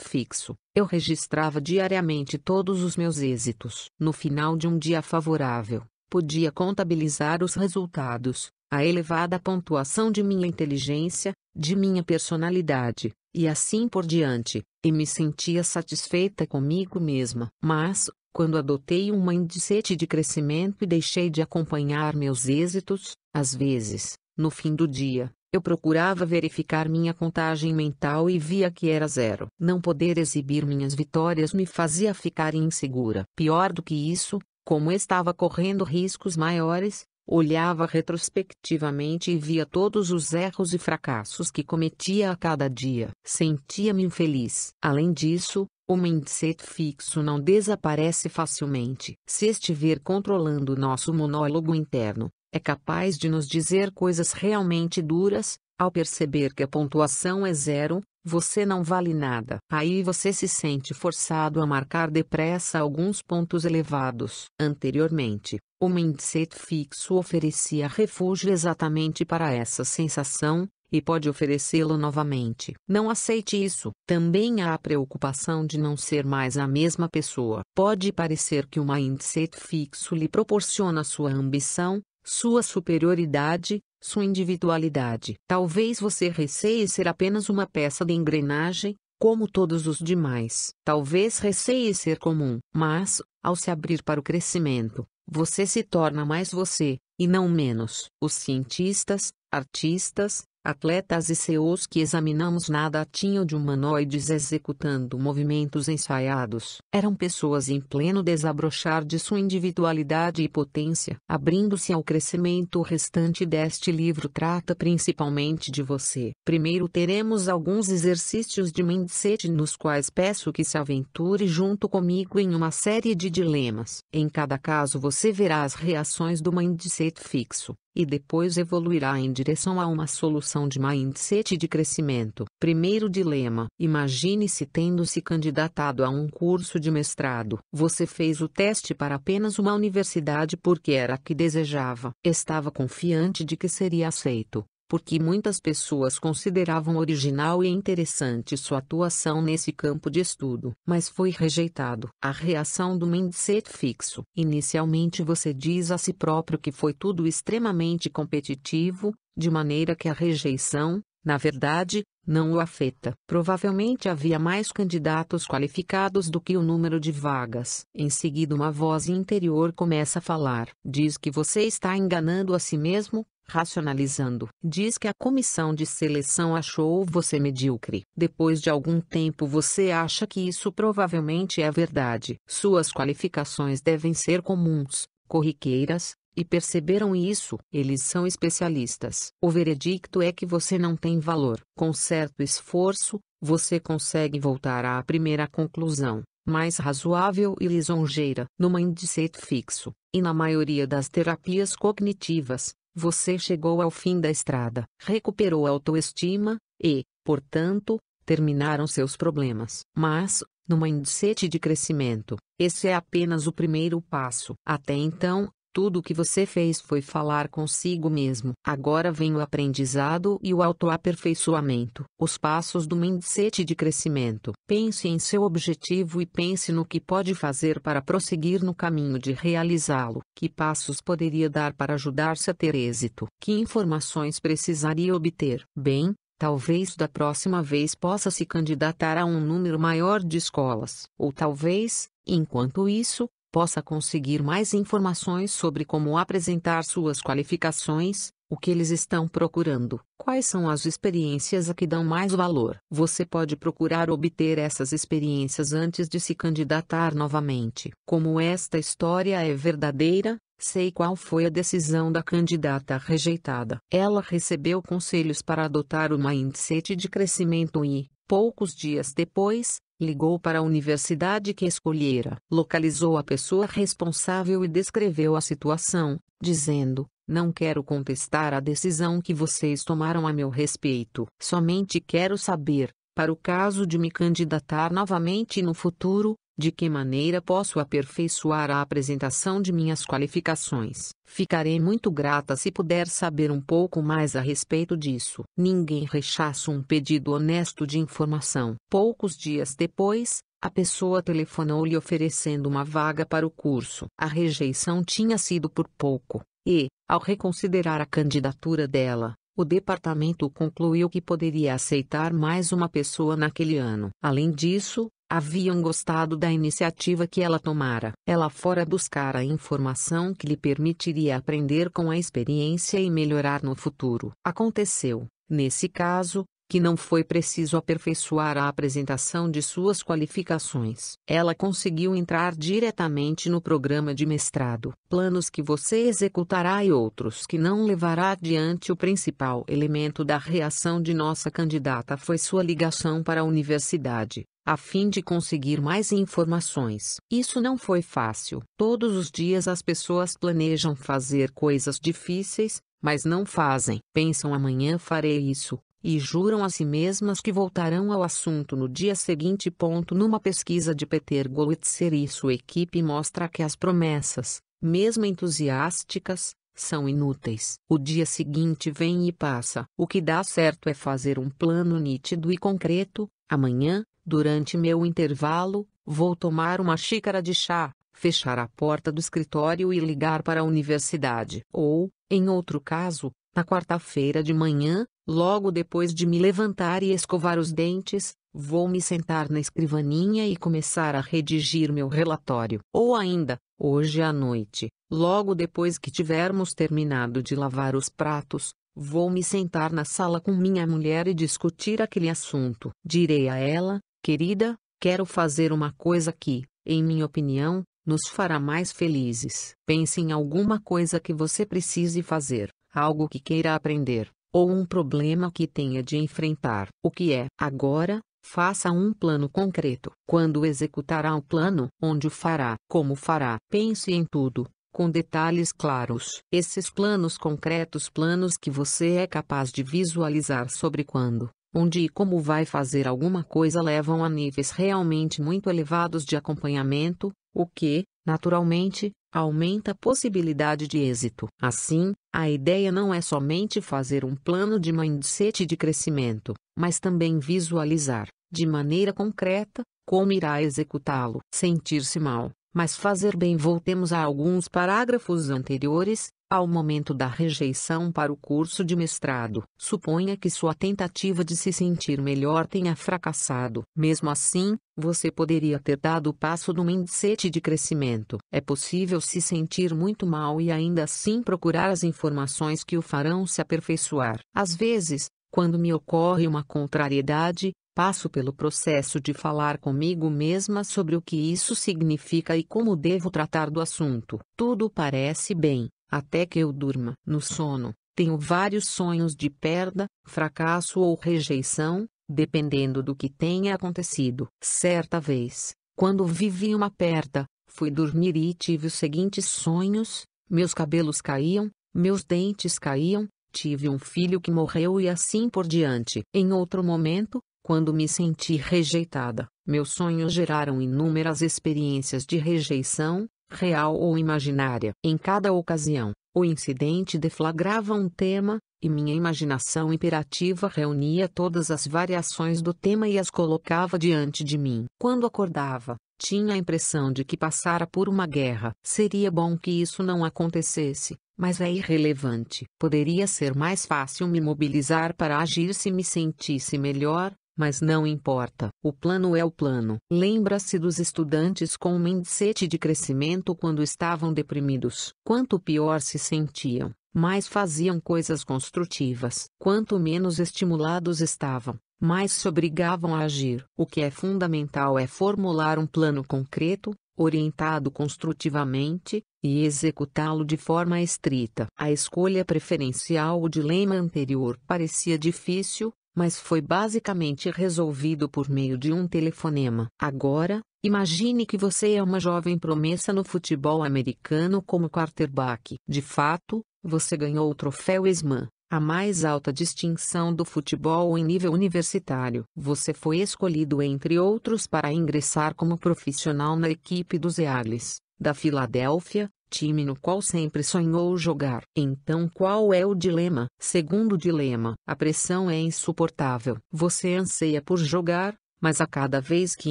fixo, eu registrava diariamente todos os meus êxitos. No final de um dia favorável, podia contabilizar os resultados, a elevada pontuação de minha inteligência, de minha personalidade, e assim por diante, e me sentia satisfeita comigo mesma. Mas, quando adotei um mindset de crescimento e deixei de acompanhar meus êxitos, às vezes, no fim do dia, eu procurava verificar minha contagem mental e via que era zero. Não poder exibir minhas vitórias me fazia ficar insegura. Pior do que isso, como estava correndo riscos maiores, olhava retrospectivamente e via todos os erros e fracassos que cometia a cada dia. Sentia-me infeliz. Além disso, o mindset fixo não desaparece facilmente. Se estiver controlando nosso monólogo interno, é capaz de nos dizer coisas realmente duras. Ao perceber que a pontuação é zero, você não vale nada. Aí você se sente forçado a marcar depressa alguns pontos elevados. Anteriormente, o mindset fixo oferecia refúgio exatamente para essa sensação, e pode oferecê-lo novamente. Não aceite isso. Também há a preocupação de não ser mais a mesma pessoa. Pode parecer que o mindset fixo lhe proporciona sua ambição, sua superioridade, sua individualidade. Talvez você receie ser apenas uma peça de engrenagem, como todos os demais. Talvez receie ser comum. Mas, ao se abrir para o crescimento, você se torna mais você, e não menos. Os cientistas, artistas, atletas e C E Os que examinamos nada tinham de humanoides executando movimentos ensaiados. Eram pessoas em pleno desabrochar de sua individualidade e potência. Abrindo-se ao crescimento, o restante deste livro trata principalmente de você. Primeiro teremos alguns exercícios de mindset nos quais peço que se aventure junto comigo em uma série de dilemas. Em cada caso você verá as reações do mindset fixo, e depois evoluirá em direção a uma solução de mindset de crescimento. Primeiro dilema. Imagine-se tendo se candidatado a um curso de mestrado. Você fez o teste para apenas uma universidade porque era a que desejava. Estava confiante de que seria aceito, porque muitas pessoas consideravam original e interessante sua atuação nesse campo de estudo. Mas foi rejeitado. A reação do mindset fixo. Inicialmente você diz a si próprio que foi tudo extremamente competitivo, de maneira que a rejeição, na verdade, não o afeta. Provavelmente havia mais candidatos qualificados do que o número de vagas. Em seguida uma voz interior começa a falar. Diz que você está enganando a si mesmo, racionalizando. Diz que a comissão de seleção achou você medíocre. Depois de algum tempo você acha que isso provavelmente é verdade. Suas qualificações devem ser comuns, corriqueiras, e perceberam isso. Eles são especialistas. O veredicto é que você não tem valor. Com certo esforço, você consegue voltar à primeira conclusão, mais razoável e lisonjeira. No mindset fixo, e na maioria das terapias cognitivas, você chegou ao fim da estrada, recuperou a autoestima, e, portanto, terminaram seus problemas. Mas, no mindset de crescimento, esse é apenas o primeiro passo. Até então, tudo o que você fez foi falar consigo mesmo. Agora vem o aprendizado e o autoaperfeiçoamento. Os passos do mindset de crescimento. Pense em seu objetivo e pense no que pode fazer para prosseguir no caminho de realizá-lo. Que passos poderia dar para ajudar-se a ter êxito? Que informações precisaria obter? Bem, talvez da próxima vez possa se candidatar a um número maior de escolas. Ou talvez, enquanto isso, possa conseguir mais informações sobre como apresentar suas qualificações, O que eles estão procurando? Quais são as experiências a que dão mais valor? Você pode procurar obter essas experiências antes de se candidatar novamente. Como esta história é verdadeira, sei qual foi a decisão da candidata rejeitada. Ela recebeu conselhos para adotar o mindset de crescimento e, poucos dias depois, ligou para a universidade que escolhera. Localizou a pessoa responsável e descreveu a situação, dizendo: "Não quero contestar a decisão que vocês tomaram a meu respeito. Somente quero saber, para o caso de me candidatar novamente no futuro, de que maneira posso aperfeiçoar a apresentação de minhas qualificações. Ficarei muito grata se puder saber um pouco mais a respeito disso." Ninguém rechaça um pedido honesto de informação. Poucos dias depois, a pessoa telefonou lhe oferecendo uma vaga para o curso. A rejeição tinha sido por pouco. E, ao reconsiderar a candidatura dela, o departamento concluiu que poderia aceitar mais uma pessoa naquele ano. Além disso, haviam gostado da iniciativa que ela tomara. Ela fora buscar a informação que lhe permitiria aprender com a experiência e melhorar no futuro. Aconteceu, nesse caso, que não foi preciso aperfeiçoar a apresentação de suas qualificações. Ela conseguiu entrar diretamente no programa de mestrado. Planos que você executará e outros que não levará adiante. O principal elemento da reação de nossa candidata foi sua ligação para a universidade, a fim de conseguir mais informações. Isso não foi fácil. Todos os dias as pessoas planejam fazer coisas difíceis, mas não fazem. Pensam: amanhã farei isso, e juram a si mesmas que voltarão ao assunto no dia seguinte. Ponto. Numa pesquisa de Peter Gollwitzer e sua equipe mostra que as promessas, mesmo entusiásticas, são inúteis. O dia seguinte vem e passa. O que dá certo é fazer um plano nítido e concreto. Amanhã, durante meu intervalo, vou tomar uma xícara de chá, fechar a porta do escritório e ligar para a universidade. Ou, em outro caso, na quarta-feira de manhã, logo depois de me levantar e escovar os dentes, vou me sentar na escrivaninha e começar a redigir meu relatório. Ou ainda, hoje à noite, logo depois que tivermos terminado de lavar os pratos, vou me sentar na sala com minha mulher e discutir aquele assunto. Direi a ela: "Querida, quero fazer uma coisa que, em minha opinião, nos fará mais felizes. Pense em alguma coisa que você precise fazer, algo que queira aprender, ou um problema que tenha de enfrentar. O que é? Agora, faça um plano concreto. Quando executará o plano? Onde o fará? Como fará? Pense em tudo, com detalhes claros." Esses planos concretos, planos que você é capaz de visualizar sobre quando, onde e como vai fazer alguma coisa, levam a níveis realmente muito elevados de acompanhamento, o que, naturalmente, aumenta a possibilidade de êxito. Assim, a ideia não é somente fazer um plano de mindset de crescimento, mas também visualizar, de maneira concreta, como irá executá-lo. Sentir-se mal, mas fazer bem. Voltemos a alguns parágrafos anteriores, ao momento da rejeição para o curso de mestrado. Suponha que sua tentativa de se sentir melhor tenha fracassado. Mesmo assim, você poderia ter dado o passo do mindset de crescimento. É possível se sentir muito mal e ainda assim procurar as informações que o farão se aperfeiçoar. Às vezes, quando me ocorre uma contrariedade, passo pelo processo de falar comigo mesma sobre o que isso significa e como devo tratar do assunto. Tudo parece bem, até que eu durma. No sono, tenho vários sonhos de perda, fracasso ou rejeição, dependendo do que tenha acontecido. Certa vez, quando vivi uma perda, fui dormir e tive os seguintes sonhos: meus cabelos caíam, meus dentes caíam, tive um filho que morreu e assim por diante. Em outro momento, quando me senti rejeitada, meus sonhos geraram inúmeras experiências de rejeição, real ou imaginária. Em cada ocasião, o incidente deflagrava um tema, e minha imaginação imperativa reunia todas as variações do tema e as colocava diante de mim. Quando acordava, tinha a impressão de que passara por uma guerra. Seria bom que isso não acontecesse, mas é irrelevante. Poderia ser mais fácil me mobilizar para agir se me sentisse melhor, Mas não importa, o plano é o plano. Lembra-se dos estudantes com um mindset de crescimento quando estavam deprimidos. Quanto pior se sentiam, mais faziam coisas construtivas. Quanto menos estimulados estavam, mais se obrigavam a agir. O que é fundamental é formular um plano concreto, orientado construtivamente, e executá-lo de forma estrita. A escolha preferencial ou dilema anterior parecia difícil, mas foi basicamente resolvido por meio de um telefonema. Agora, imagine que você é uma jovem promessa no futebol americano como quarterback. De fato, você ganhou o troféu Heisman, a mais alta distinção do futebol em nível universitário. Você foi escolhido entre outros para ingressar como profissional na equipe dos Eagles, da Filadélfia, time no qual sempre sonhou jogar. Então qual é o dilema? Segundo dilema. A pressão é insuportável. Você anseia por jogar, mas a cada vez que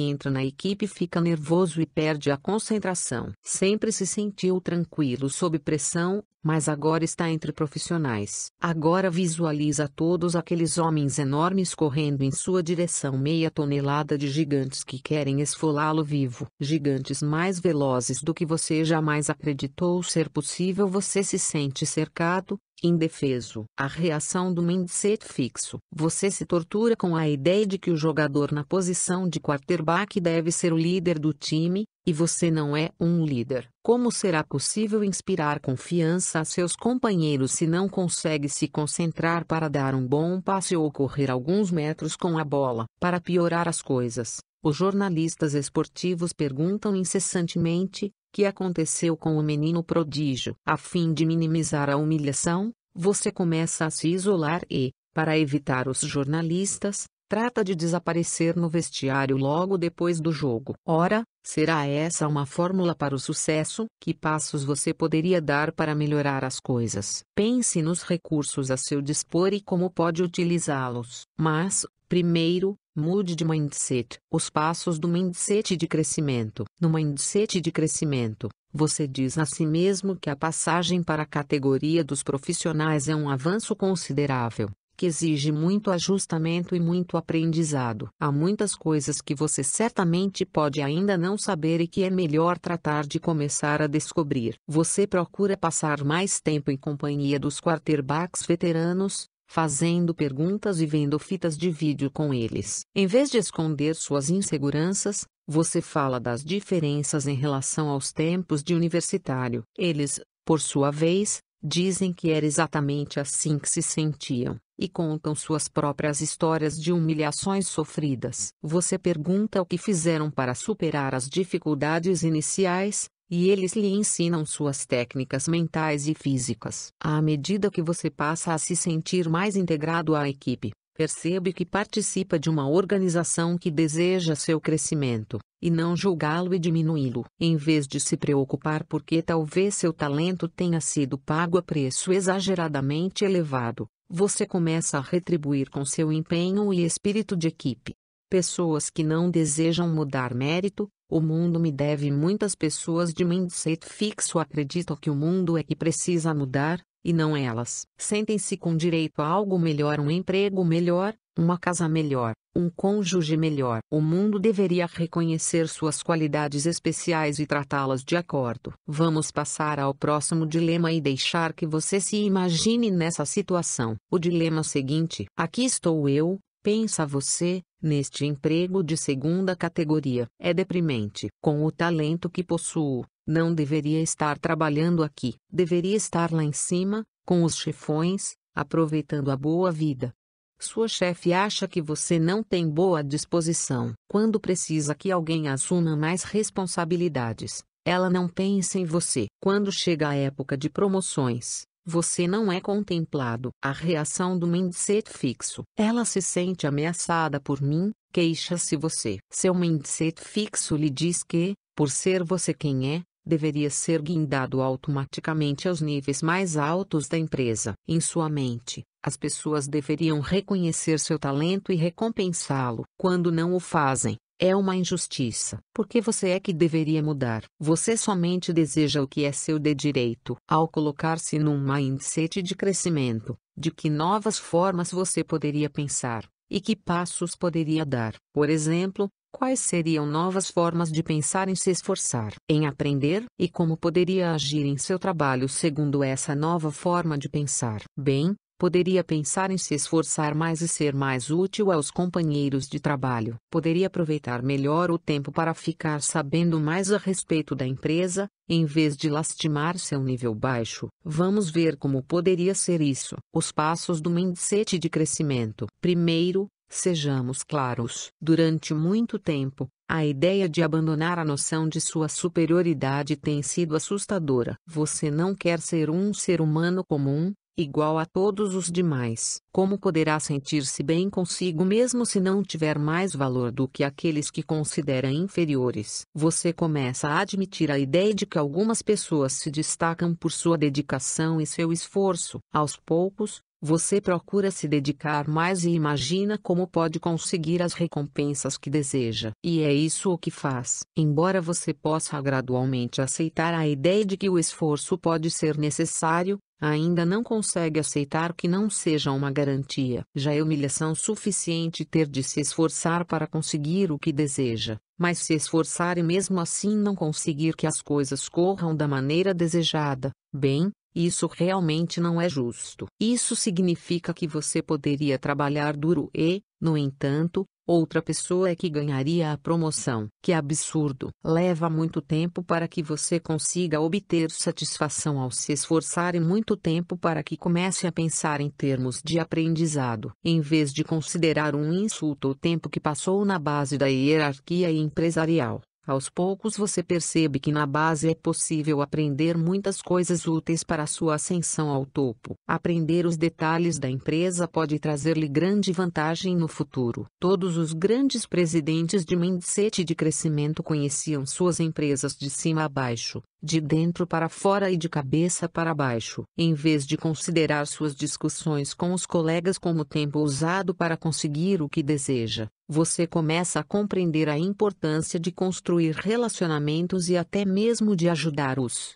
entra na equipe fica nervoso e perde a concentração. Sempre se sentiu tranquilo sob pressão, mas agora está entre profissionais. Agora visualiza todos aqueles homens enormes correndo em sua direção, meia tonelada de gigantes que querem esfolá-lo vivo. Gigantes mais velozes do que você jamais acreditou ser possível. Você se sente cercado, indefeso. A reação do mindset fixo. Você se tortura com a ideia de que o jogador na posição de quarterback deve ser o líder do time, e você não é um líder. Como será possível inspirar confiança a seus companheiros se não consegue se concentrar para dar um bom passe ou correr alguns metros com a bola? Para piorar as coisas, os jornalistas esportivos perguntam incessantemente: que aconteceu com o menino prodígio? A fim de minimizar a humilhação, você começa a se isolar e, para evitar os jornalistas, trata de desaparecer no vestiário logo depois do jogo. Ora, será essa uma fórmula para o sucesso? Que passos você poderia dar para melhorar as coisas? Pense nos recursos a seu dispor e como pode utilizá-los. Mas, primeiro, mude de mindset. Os passos do mindset de crescimento. No mindset de crescimento, você diz a si mesmo que a passagem para a categoria dos profissionais é um avanço considerável, que exige muito ajustamento e muito aprendizado. Há muitas coisas que você certamente pode ainda não saber e que é melhor tratar de começar a descobrir. Você procura passar mais tempo em companhia dos quarterbacks veteranos, fazendo perguntas e vendo fitas de vídeo com eles. Em vez de esconder suas inseguranças, você fala das diferenças em relação aos tempos de universitário. Eles, por sua vez, dizem que era exatamente assim que se sentiam, e contam suas próprias histórias de humilhações sofridas. Você pergunta o que fizeram para superar as dificuldades iniciais, e eles lhe ensinam suas técnicas mentais e físicas. À medida que você passa a se sentir mais integrado à equipe, percebe que participa de uma organização que deseja seu crescimento, e não julgá-lo e diminuí-lo. Em vez de se preocupar porque talvez seu talento tenha sido pago a preço exageradamente elevado, você começa a retribuir com seu empenho e espírito de equipe. Pessoas que não desejam mudar mérito. O mundo me deve. Muitas pessoas de mindset fixo acreditam que o mundo é que precisa mudar, e não elas. Sentem-se com direito a algo melhor, um emprego melhor, uma casa melhor, um cônjuge melhor. O mundo deveria reconhecer suas qualidades especiais e tratá-las de acordo. Vamos passar ao próximo dilema e deixar que você se imagine nessa situação. O dilema seguinte. Aqui estou eu, pensa você, neste emprego de segunda categoria. É deprimente. Com o talento que possuo, não deveria estar trabalhando aqui. Deveria estar lá em cima, com os chefões, aproveitando a boa vida. Sua chefe acha que você não tem boa disposição. Quando precisa que alguém assuma mais responsabilidades, ela não pensa em você. Quando chega a época de promoções, você não é contemplado. A reação do mindset fixo. Ela se sente ameaçada por mim, queixa-se você. Seu mindset fixo lhe diz que, por ser você quem é, deveria ser guindado automaticamente aos níveis mais altos da empresa. Em sua mente, as pessoas deveriam reconhecer seu talento e recompensá-lo. Quando não o fazem, é uma injustiça. Porque você é que deveria mudar. Você somente deseja o que é seu de direito. Ao colocar-se num mindset de crescimento, de que novas formas você poderia pensar, E que passos poderia dar? Por exemplo, quais seriam novas formas de pensar em se esforçar, em aprender, e como poderia agir em seu trabalho segundo essa nova forma de pensar? Bem, poderia pensar em se esforçar mais e ser mais útil aos companheiros de trabalho. Poderia aproveitar melhor o tempo para ficar sabendo mais a respeito da empresa, em vez de lastimar seu nível baixo. Vamos ver como poderia ser isso. Os passos do mindset de crescimento. Primeiro, sejamos claros. Durante muito tempo, a ideia de abandonar a noção de sua superioridade tem sido assustadora. Você não quer ser um ser humano comum, igual a todos os demais. Como poderá sentir-se bem consigo mesmo se não tiver mais valor do que aqueles que considera inferiores? Você começa a admitir a ideia de que algumas pessoas se destacam por sua dedicação e seu esforço. Aos poucos, você procura se dedicar mais e imagina como pode conseguir as recompensas que deseja. E é isso o que faz. Embora você possa gradualmente aceitar a ideia de que o esforço pode ser necessário, ainda não consegue aceitar que não seja uma garantia. Já é humilhação suficiente ter de se esforçar para conseguir o que deseja. Mas se esforçar e mesmo assim não conseguir que as coisas corram da maneira desejada, bem, isso realmente não é justo. Isso significa que você poderia trabalhar duro e, no entanto, outra pessoa é que ganharia a promoção. Que absurdo! Leva muito tempo para que você consiga obter satisfação ao se esforçar e muito tempo para que comece a pensar em termos de aprendizado. Em vez de considerar um insulto o tempo que passou na base da hierarquia empresarial, aos poucos você percebe que na base é possível aprender muitas coisas úteis para sua ascensão ao topo. Aprender os detalhes da empresa pode trazer-lhe grande vantagem no futuro. Todos os grandes presidentes de mindset de crescimento conheciam suas empresas de cima a baixo, de dentro para fora e de cabeça para baixo. Em vez de considerar suas discussões com os colegas como tempo usado para conseguir o que deseja, você começa a compreender a importância de construir relacionamentos e até mesmo de ajudar os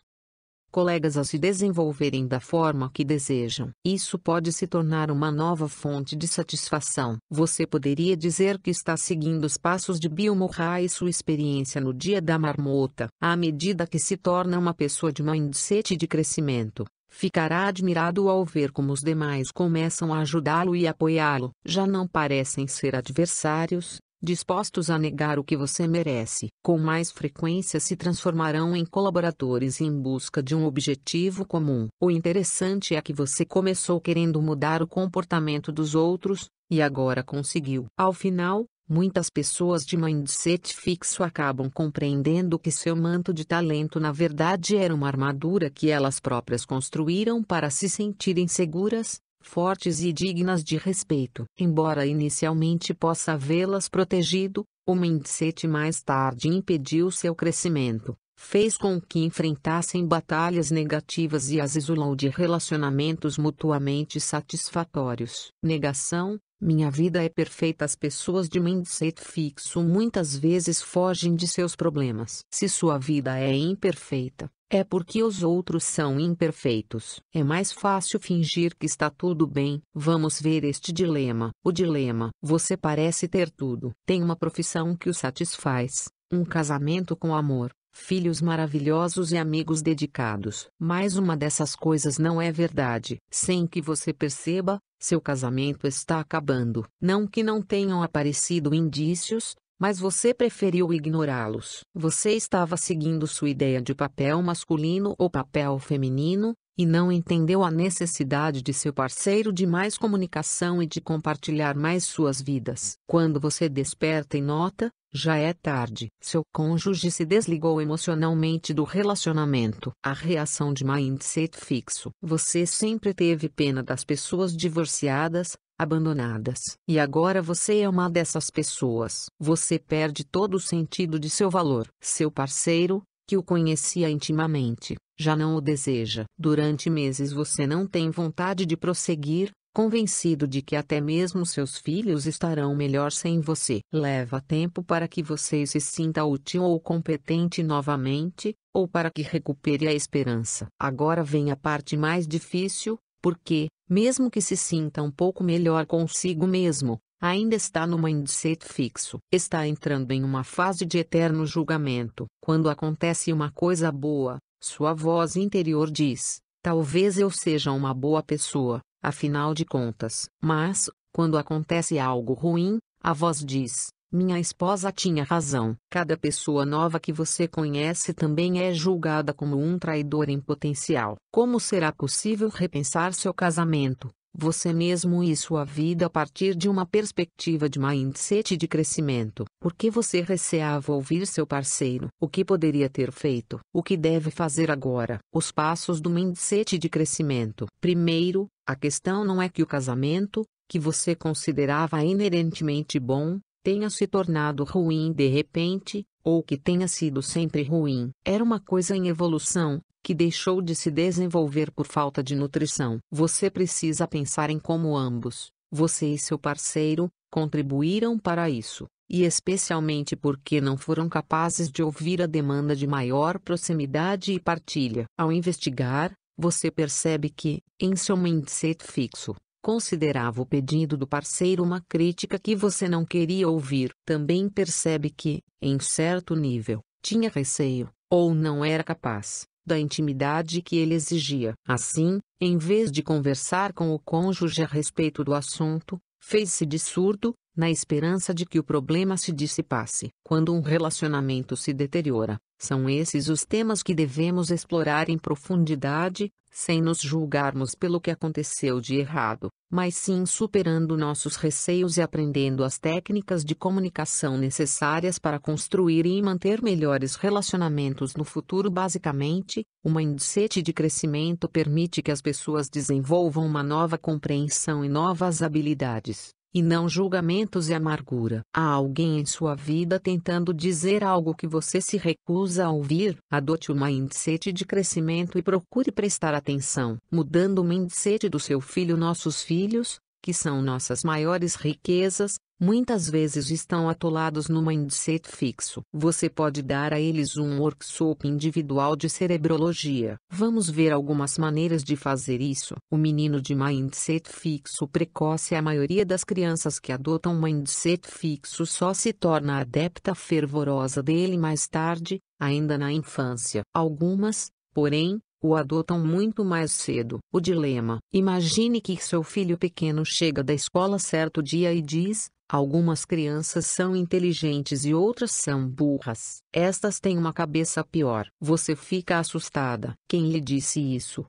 colegas a se desenvolverem da forma que desejam. Isso pode se tornar uma nova fonte de satisfação. Você poderia dizer que está seguindo os passos de Bill Murray e sua experiência no Dia da Marmota. À medida que se torna uma pessoa de mindset de crescimento, ficará admirado ao ver como os demais começam a ajudá-lo e apoiá-lo. Já não parecem ser adversários, dispostos a negar o que você merece. Com mais frequência se transformarão em colaboradores em busca de um objetivo comum. O interessante é que você começou querendo mudar o comportamento dos outros, e agora conseguiu. Ao final, muitas pessoas de mindset fixo acabam compreendendo que seu manto de talento na verdade era uma armadura que elas próprias construíram para se sentirem seguras, fortes e dignas de respeito. Embora inicialmente possa vê-las protegido, o mindset mais tarde impediu seu crescimento, fez com que enfrentassem batalhas negativas e as isolou de relacionamentos mutuamente satisfatórios. Negação: minha vida é perfeita. As pessoas de mindset fixo muitas vezes fogem de seus problemas. Se sua vida é imperfeita, é porque os outros são imperfeitos. É mais fácil fingir que está tudo bem. Vamos ver este dilema. O dilema: você parece ter tudo. Tem uma profissão que o satisfaz, um casamento com amor, filhos maravilhosos e amigos dedicados. Mas uma dessas coisas não é verdade. Sem que você perceba, seu casamento está acabando. Não que não tenham aparecido indícios, mas você preferiu ignorá-los. Você estava seguindo sua ideia de papel masculino ou papel feminino, e não entendeu a necessidade de seu parceiro de mais comunicação e de compartilhar mais suas vidas. Quando você desperta e nota, já é tarde. Seu cônjuge se desligou emocionalmente do relacionamento. A reação de mindset fixo. Você sempre teve pena das pessoas divorciadas, abandonadas. E agora você é uma dessas pessoas. Você perde todo o sentido de seu valor. Seu parceiro, que o conhecia intimamente, já não o deseja. Durante meses você não tem vontade de prosseguir, convencido de que até mesmo seus filhos estarão melhor sem você. Leva tempo para que você se sinta útil ou competente novamente, ou para que recupere a esperança. Agora vem a parte mais difícil, porque, mesmo que se sinta um pouco melhor consigo mesmo, ainda está no mindset fixo. Está entrando em uma fase de eterno julgamento. Quando acontece uma coisa boa, sua voz interior diz, talvez eu seja uma boa pessoa, afinal de contas. Mas, quando acontece algo ruim, a voz diz, minha esposa tinha razão. Cada pessoa nova que você conhece também é julgada como um traidor em potencial. Como será possível repensar seu casamento, você mesmo e sua vida a partir de uma perspectiva de mindset de crescimento? Por que você receava ouvir seu parceiro? O que poderia ter feito? O que deve fazer agora? Os passos do mindset de crescimento. Primeiro, a questão não é que o casamento, que você considerava inerentemente bom, tenha se tornado ruim de repente, ou que tenha sido sempre ruim. Era uma coisa em evolução, que deixou de se desenvolver por falta de nutrição. Você precisa pensar em como ambos, você e seu parceiro, contribuíram para isso, e especialmente porque não foram capazes de ouvir a demanda de maior proximidade e partilha. Ao investigar, você percebe que, em seu mindset fixo, considerava o pedido do parceiro uma crítica que você não queria ouvir. Também percebe que, em certo nível, tinha receio, ou não era capaz, da intimidade que ele exigia. Assim, em vez de conversar com o cônjuge a respeito do assunto, fez-se de surdo, na esperança de que o problema se dissipasse. Quando um relacionamento se deteriora, são esses os temas que devemos explorar em profundidade, sem nos julgarmos pelo que aconteceu de errado, mas sim superando nossos receios e aprendendo as técnicas de comunicação necessárias para construir e manter melhores relacionamentos no futuro. Basicamente, o mindset de crescimento permite que as pessoas desenvolvam uma nova compreensão e novas habilidades, e não julgamentos e amargura. Há alguém em sua vida tentando dizer algo que você se recusa a ouvir? Adote o mindset de crescimento e procure prestar atenção. Mudando o mindset do seu filho. Nossos filhos, que são nossas maiores riquezas, muitas vezes estão atolados no mindset fixo. Você pode dar a eles um workshop individual de cerebrologia. Vamos ver algumas maneiras de fazer isso. O menino de mindset fixo precoce. A maioria das crianças que adotam mindset fixo só se torna adepta fervorosa dele mais tarde, ainda na infância. Algumas, porém, o adotam muito mais cedo. O dilema. Imagine que seu filho pequeno chega da escola certo dia e diz, algumas crianças são inteligentes e outras são burras. Estas têm uma cabeça pior. Você fica assustada. Quem lhe disse isso?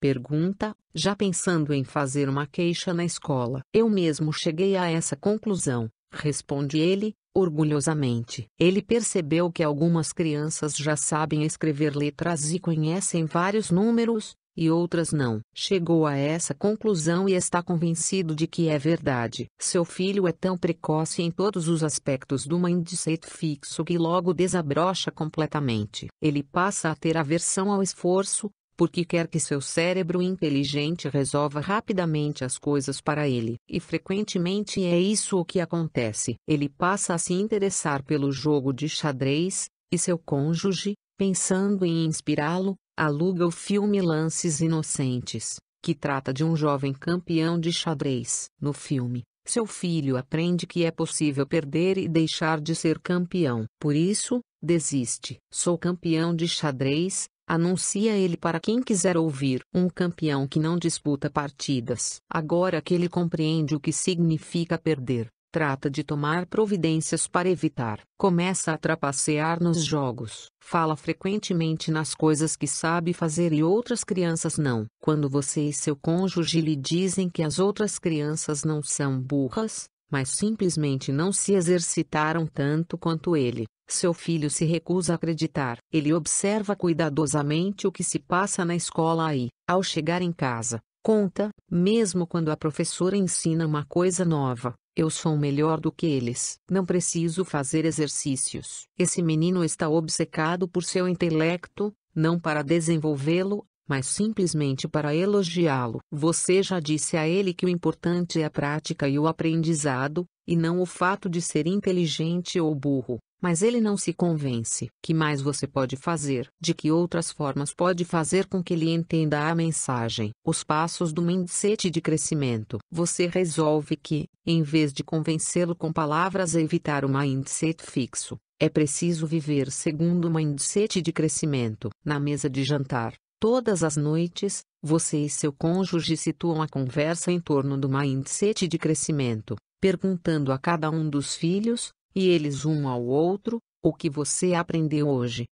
Pergunta, já pensando em fazer uma queixa na escola. Eu mesmo cheguei a essa conclusão, responde ele, orgulhosamente. Ele percebeu que algumas crianças já sabem escrever letras e conhecem vários números, e outras não. Chegou a essa conclusão e está convencido de que é verdade. Seu filho é tão precoce em todos os aspectos do mindset fixo que logo desabrocha completamente. Ele passa a ter aversão ao esforço, porque quer que seu cérebro inteligente resolva rapidamente as coisas para ele. E frequentemente é isso o que acontece. Ele passa a se interessar pelo jogo de xadrez, e seu cônjuge, pensando em inspirá-lo, aluga o filme Lances Inocentes, que trata de um jovem campeão de xadrez. No filme, seu filho aprende que é possível perder e deixar de ser campeão. Por isso, desiste. Sou campeão de xadrez, anuncia ele para quem quiser ouvir. Um campeão que não disputa partidas. Agora que ele compreende o que significa perder, trata de tomar providências para evitar. Começa a trapacear nos jogos. Fala frequentemente nas coisas que sabe fazer e outras crianças não. Quando você e seu cônjuge lhe dizem que as outras crianças não são burras, mas simplesmente não se exercitaram tanto quanto ele, seu filho se recusa a acreditar. Ele observa cuidadosamente o que se passa na escola e, ao chegar em casa, conta, mesmo quando a professora ensina uma coisa nova, eu sou melhor do que eles. Não preciso fazer exercícios. Esse menino está obcecado por seu intelecto, não para desenvolvê-lo, mas simplesmente para elogiá-lo. Você já disse a ele que o importante é a prática e o aprendizado, e não o fato de ser inteligente ou burro, mas ele não se convence. Que mais você pode fazer? De que outras formas pode fazer com que ele entenda a mensagem? Os passos do mindset de crescimento. Você resolve que, em vez de convencê-lo com palavras a evitar o mindset fixo, é preciso viver segundo o mindset de crescimento. Na mesa de jantar, todas as noites, você e seu cônjuge situam a conversa em torno do mindset de crescimento, perguntando a cada um dos filhos, e eles um ao outro, o que você aprendeu hoje?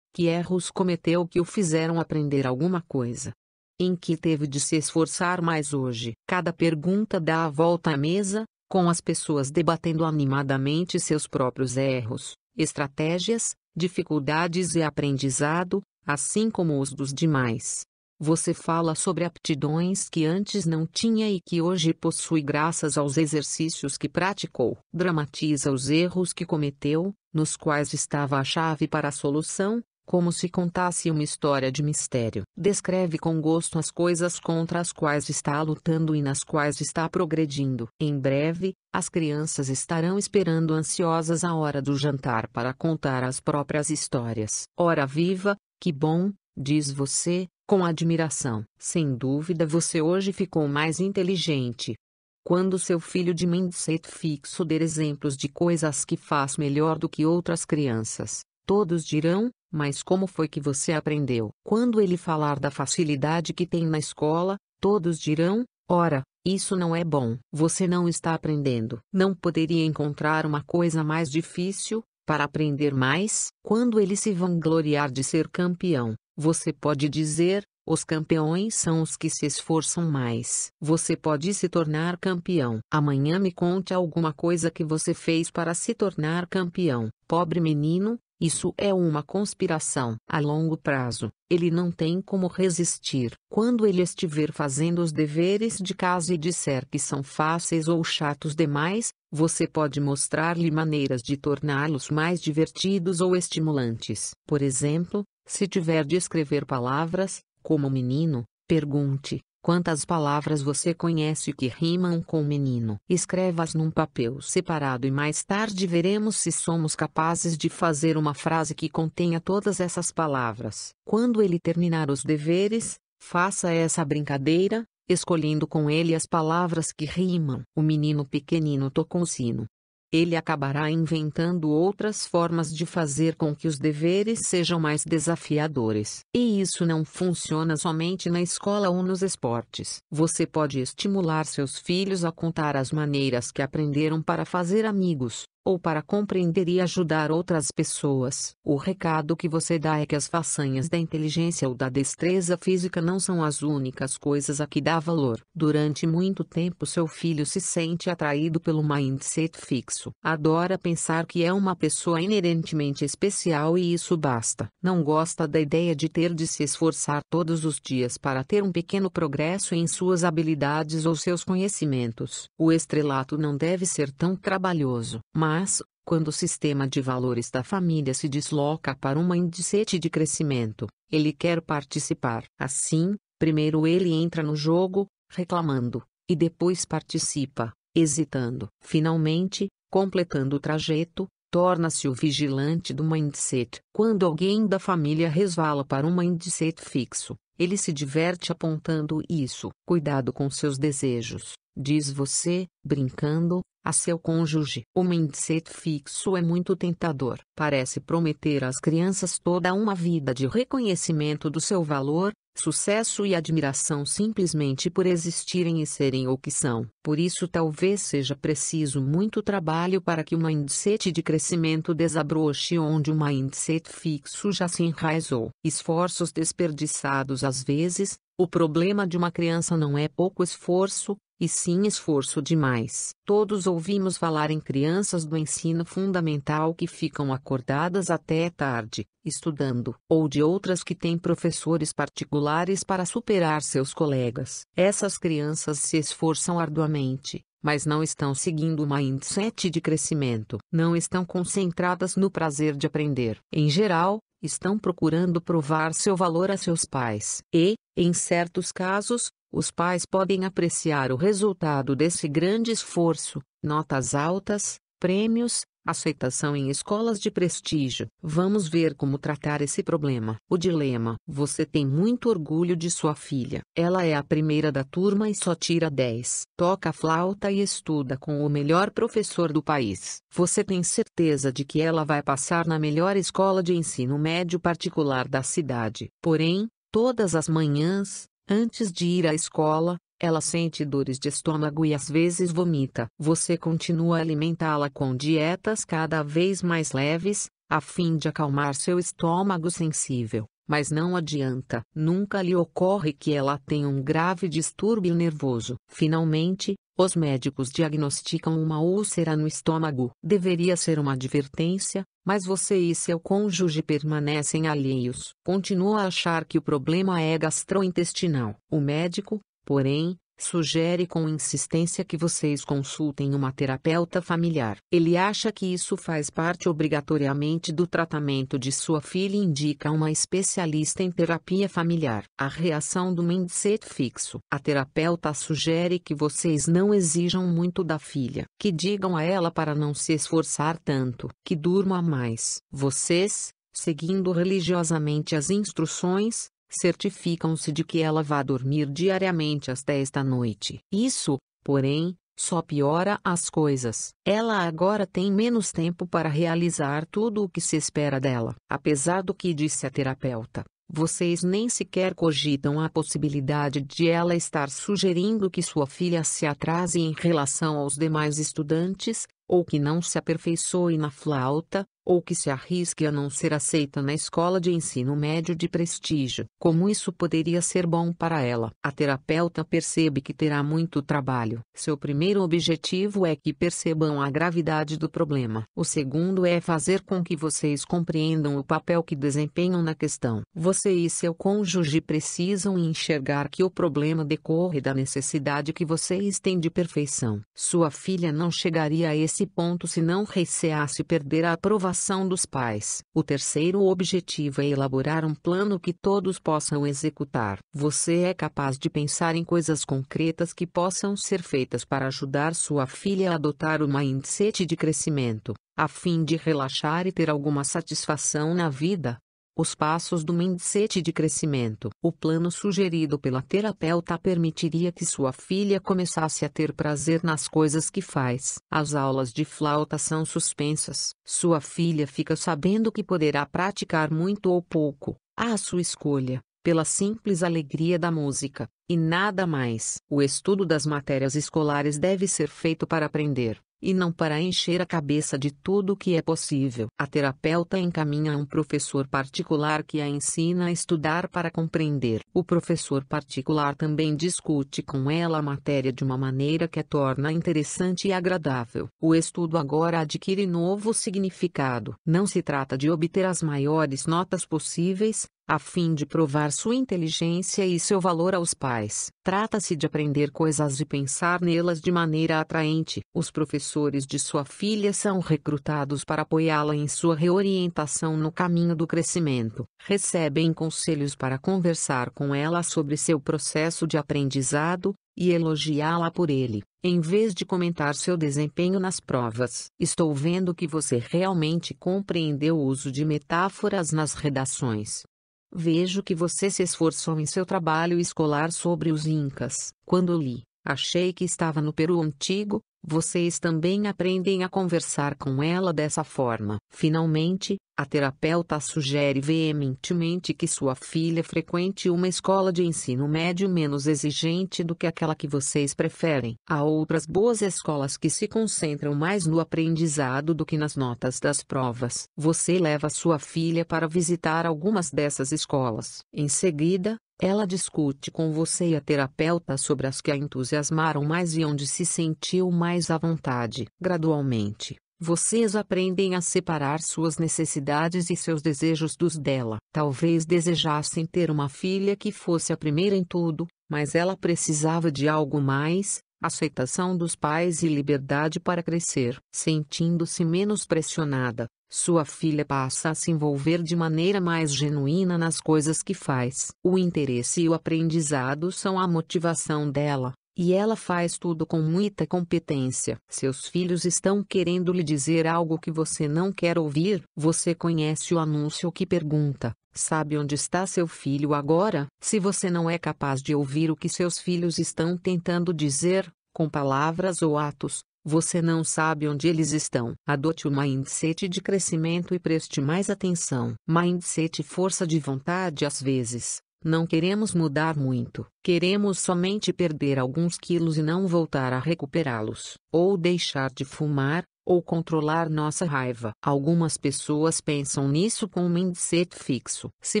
Que erros cometeu que o fizeram aprender alguma coisa? Em que teve de se esforçar mais hoje? Cada pergunta dá a volta à mesa, com as pessoas debatendo animadamente seus próprios erros, estratégias, dificuldades e aprendizado, assim como os dos demais. Você fala sobre aptidões que antes não tinha e que hoje possui graças aos exercícios que praticou. Dramatiza os erros que cometeu, nos quais estava a chave para a solução, como se contasse uma história de mistério. Descreve com gosto as coisas contra as quais está lutando e nas quais está progredindo. Em breve, as crianças estarão esperando ansiosas a hora do jantar para contar as próprias histórias. Ora viva, que bom, diz você, com admiração. Sem dúvida você hoje ficou mais inteligente. Quando seu filho de mindset fixo der exemplos de coisas que faz melhor do que outras crianças, todos dirão, mas como foi que você aprendeu? Quando ele falar da facilidade que tem na escola, todos dirão, ora, isso não é bom. Você não está aprendendo. Não poderia encontrar uma coisa mais difícil para aprender mais? Quando ele se vangloriar de ser campeão, você pode dizer, os campeões são os que se esforçam mais. Você pode se tornar campeão. Amanhã me conte alguma coisa que você fez para se tornar campeão. Pobre menino, isso é uma conspiração. A longo prazo, ele não tem como resistir. Quando ele estiver fazendo os deveres de casa e disser que são fáceis ou chatos demais, você pode mostrar-lhe maneiras de torná-los mais divertidos ou estimulantes. Por exemplo, se tiver de escrever palavras, como menino, pergunte, quantas palavras você conhece que rimam com menino? Escreva-as num papel separado e mais tarde veremos se somos capazes de fazer uma frase que contenha todas essas palavras. Quando ele terminar os deveres, faça essa brincadeira, escolhendo com ele as palavras que rimam. O menino pequenino tocou o sino. Ele acabará inventando outras formas de fazer com que os deveres sejam mais desafiadores. E isso não funciona somente na escola ou nos esportes. Você pode estimular seus filhos a contar as maneiras que aprenderam para fazer amigos, ou para compreender e ajudar outras pessoas. O recado que você dá é que as façanhas da inteligência ou da destreza física não são as únicas coisas a que dá valor. Durante muito tempo seu filho se sente atraído pelo mindset fixo. Adora pensar que é uma pessoa inerentemente especial e isso basta. Não gosta da ideia de ter de se esforçar todos os dias para ter um pequeno progresso em suas habilidades ou seus conhecimentos. O estrelato não deve ser tão trabalhoso, mas Mas, quando o sistema de valores da família se desloca para um mindset de crescimento, ele quer participar. Assim, primeiro ele entra no jogo, reclamando, e depois participa, hesitando. Finalmente, completando o trajeto, torna-se o vigilante do mindset. Quando alguém da família resvala para um mindset fixo, ele se diverte apontando isso. Cuidado com seus desejos, diz você, brincando, a seu cônjuge. O mindset fixo é muito tentador. Parece prometer às crianças toda uma vida de reconhecimento do seu valor, sucesso e admiração simplesmente por existirem e serem o que são. Por isso talvez seja preciso muito trabalho para que o mindset de crescimento desabroche onde o mindset fixo já se enraizou. Esforços desperdiçados às vezes. O problema de uma criança não é pouco esforço, e sim esforço demais. Todos ouvimos falar em crianças do ensino fundamental que ficam acordadas até tarde, estudando, ou de outras que têm professores particulares para superar seus colegas. Essas crianças se esforçam arduamente, mas não estão seguindo o mindset de crescimento. Não estão concentradas no prazer de aprender. Em geral, estão procurando provar seu valor a seus pais. E, em certos casos, os pais podem apreciar o resultado desse grande esforço, notas altas, prêmios, aceitação em escolas de prestígio. Vamos ver como tratar esse problema. O dilema. Você tem muito orgulho de sua filha. Ela é a primeira da turma e só tira dez. Toca a flauta e estuda com o melhor professor do país. Você tem certeza de que ela vai passar na melhor escola de ensino médio particular da cidade. Porém, todas as manhãs, antes de ir à escola, ela sente dores de estômago e às vezes vomita. Você continua a alimentá-la com dietas cada vez mais leves, a fim de acalmar seu estômago sensível, mas não adianta. Nunca lhe ocorre que ela tenha um grave distúrbio nervoso. Finalmente, os médicos diagnosticam uma úlcera no estômago. Deveria ser uma advertência, mas você e seu cônjuge permanecem alheios. Continua a achar que o problema é gastrointestinal. O médico, porém, sugere com insistência que vocês consultem uma terapeuta familiar. Ele acha que isso faz parte obrigatoriamente do tratamento de sua filha e indica uma especialista em terapia familiar. A reação do mindset fixo. A terapeuta sugere que vocês não exijam muito da filha, que digam a ela para não se esforçar tanto, que durma mais. Vocês, seguindo religiosamente as instruções, certificam-se de que ela vá dormir diariamente às dez da noite. Isso, porém, só piora as coisas. Ela agora tem menos tempo para realizar tudo o que se espera dela. Apesar do que disse a terapeuta, vocês nem sequer cogitam a possibilidade de ela estar sugerindo que sua filha se atrase em relação aos demais estudantes, ou que não se aperfeiçoe na flauta, ou que se arrisque a não ser aceita na escola de ensino médio de prestígio. Como isso poderia ser bom para ela? A terapeuta percebe que terá muito trabalho. Seu primeiro objetivo é que percebam a gravidade do problema. O segundo é fazer com que vocês compreendam o papel que desempenham na questão. Você e seu cônjuge precisam enxergar que o problema decorre da necessidade que vocês têm de perfeição. Sua filha não chegaria a esse ponto se não receasse perder a aprovação dos pais. O terceiro objetivo é elaborar um plano que todos possam executar. Você é capaz de pensar em coisas concretas que possam ser feitas para ajudar sua filha a adotar o mindset de crescimento, a fim de relaxar e ter alguma satisfação na vida. Os passos do mindset de crescimento. O plano sugerido pela terapeuta permitiria que sua filha começasse a ter prazer nas coisas que faz. As aulas de flauta são suspensas. Sua filha fica sabendo que poderá praticar muito ou pouco, à sua escolha, pela simples alegria da música, e nada mais. O estudo das matérias escolares deve ser feito para aprender, e não para encher a cabeça de tudo o que é possível. A terapeuta encaminha um professor particular que a ensina a estudar para compreender. O professor particular também discute com ela a matéria de uma maneira que a torna interessante e agradável. O estudo agora adquire novo significado. Não se trata de obter as maiores notas possíveis, a fim de provar sua inteligência e seu valor aos pais. Trata-se de aprender coisas e pensar nelas de maneira atraente. Os professores de sua filha são recrutados para apoiá-la em sua reorientação no caminho do crescimento. Recebem conselhos para conversar com ela sobre seu processo de aprendizado e elogiá-la por ele, em vez de comentar seu desempenho nas provas. Estou vendo que você realmente compreendeu o uso de metáforas nas redações. Vejo que você se esforçou em seu trabalho escolar sobre os Incas. Quando li, achei que estava no Peru Antigo. Vocês também aprendem a conversar com ela dessa forma. Finalmente, a terapeuta sugere veementemente que sua filha frequente uma escola de ensino médio menos exigente do que aquela que vocês preferem. Há outras boas escolas que se concentram mais no aprendizado do que nas notas das provas. Você leva sua filha para visitar algumas dessas escolas. Em seguida, ela discute com você e a terapeuta sobre as que a entusiasmaram mais e onde se sentiu mais à vontade. Gradualmente, vocês aprendem a separar suas necessidades e seus desejos dos dela. Talvez desejassem ter uma filha que fosse a primeira em tudo, mas ela precisava de algo mais, aceitação dos pais e liberdade para crescer. Sentindo-se menos pressionada, sua filha passa a se envolver de maneira mais genuína nas coisas que faz. O interesse e o aprendizado são a motivação dela, e ela faz tudo com muita competência. Seus filhos estão querendo lhe dizer algo que você não quer ouvir. Você conhece o anúncio que pergunta: sabe onde está seu filho agora? Se você não é capaz de ouvir o que seus filhos estão tentando dizer, com palavras ou atos, você não sabe onde eles estão. Adote o mindset de crescimento e preste mais atenção. Mindset, força de vontade. Às vezes, não queremos mudar muito. Queremos somente perder alguns quilos e não voltar a recuperá-los. Ou deixar de fumar, ou controlar nossa raiva. Algumas pessoas pensam nisso com um mindset fixo. Se